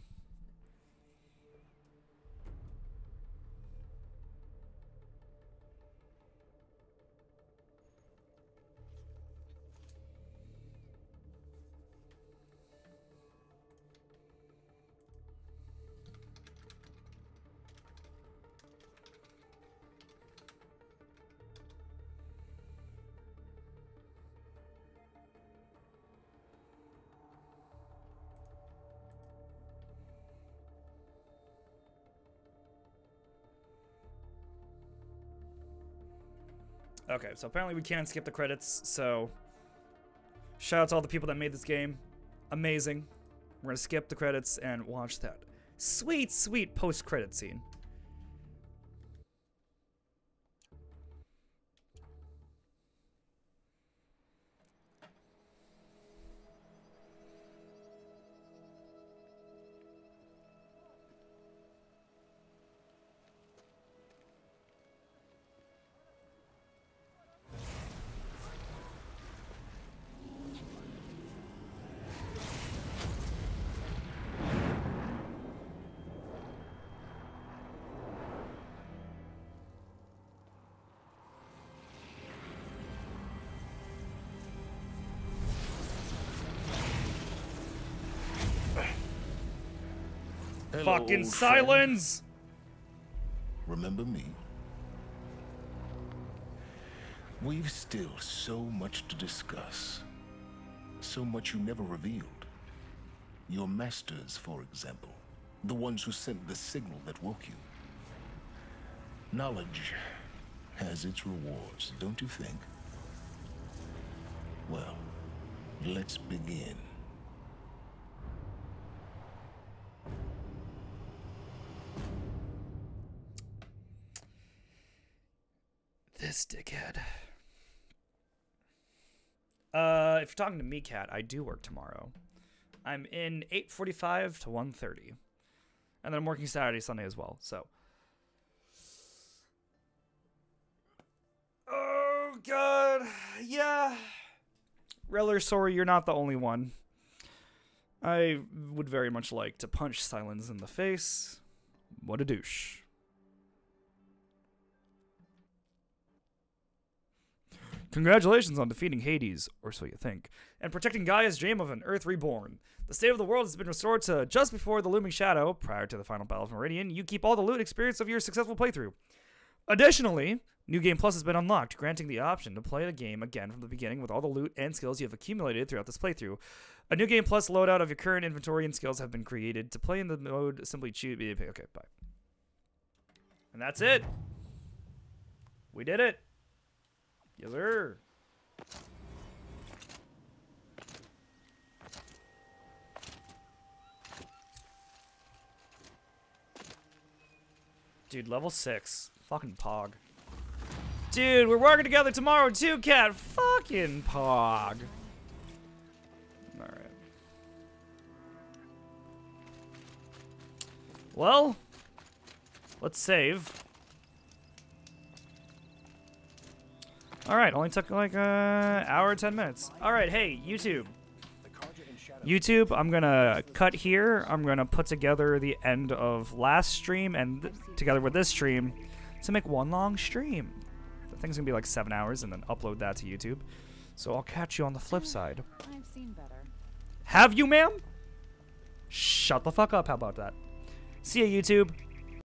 Okay, so apparently we can skip the credits, so shout out to all the people that made this game. Amazing. We're gonna skip the credits and watch that sweet, sweet post-credit scene. Hello, fucking Sylens! Remember me? We've still so much to discuss. So much you never revealed. Your masters, for example. The ones who sent the signal that woke you. Knowledge has its rewards, don't you think? Well, let's begin. This dickhead. Uh, if you're talking to me, Cat, I do work tomorrow. I'm in eight forty-five to one thirty. And then I'm working Saturday, Sunday as well, so. Oh, God. Yeah. Reller, sorry, you're not the only one. I would very much like to punch Sylens in the face. What a douche. Congratulations on defeating Hades, or so you think, and protecting Gaia's dream of an Earth reborn. The state of the world has been restored to just before the looming shadow. Prior to the final battle of Meridian, you keep all the loot experience of your successful playthrough. Additionally, New Game Plus has been unlocked, granting the option to play the game again from the beginning with all the loot and skills you have accumulated throughout this playthrough. A New Game Plus loadout of your current inventory and skills have been created. To play in the mode, simply choose... Okay, bye. And that's it. We did it. Yes, sir. Dude, level six. Fucking Pog. Dude, we're working together tomorrow too, Cat. Fucking Pog. Alright. Well, let's save. Alright, only took like an hour, ten minutes. Alright, hey, YouTube. YouTube, I'm gonna cut here. I'm gonna put together the end of last stream and th together with this stream to make one long stream. The thing's gonna be like seven hours and then upload that to YouTube. So I'll catch you on the flip side. I've seen better. Have you, ma'am? Shut the fuck up. How about that? See ya, YouTube.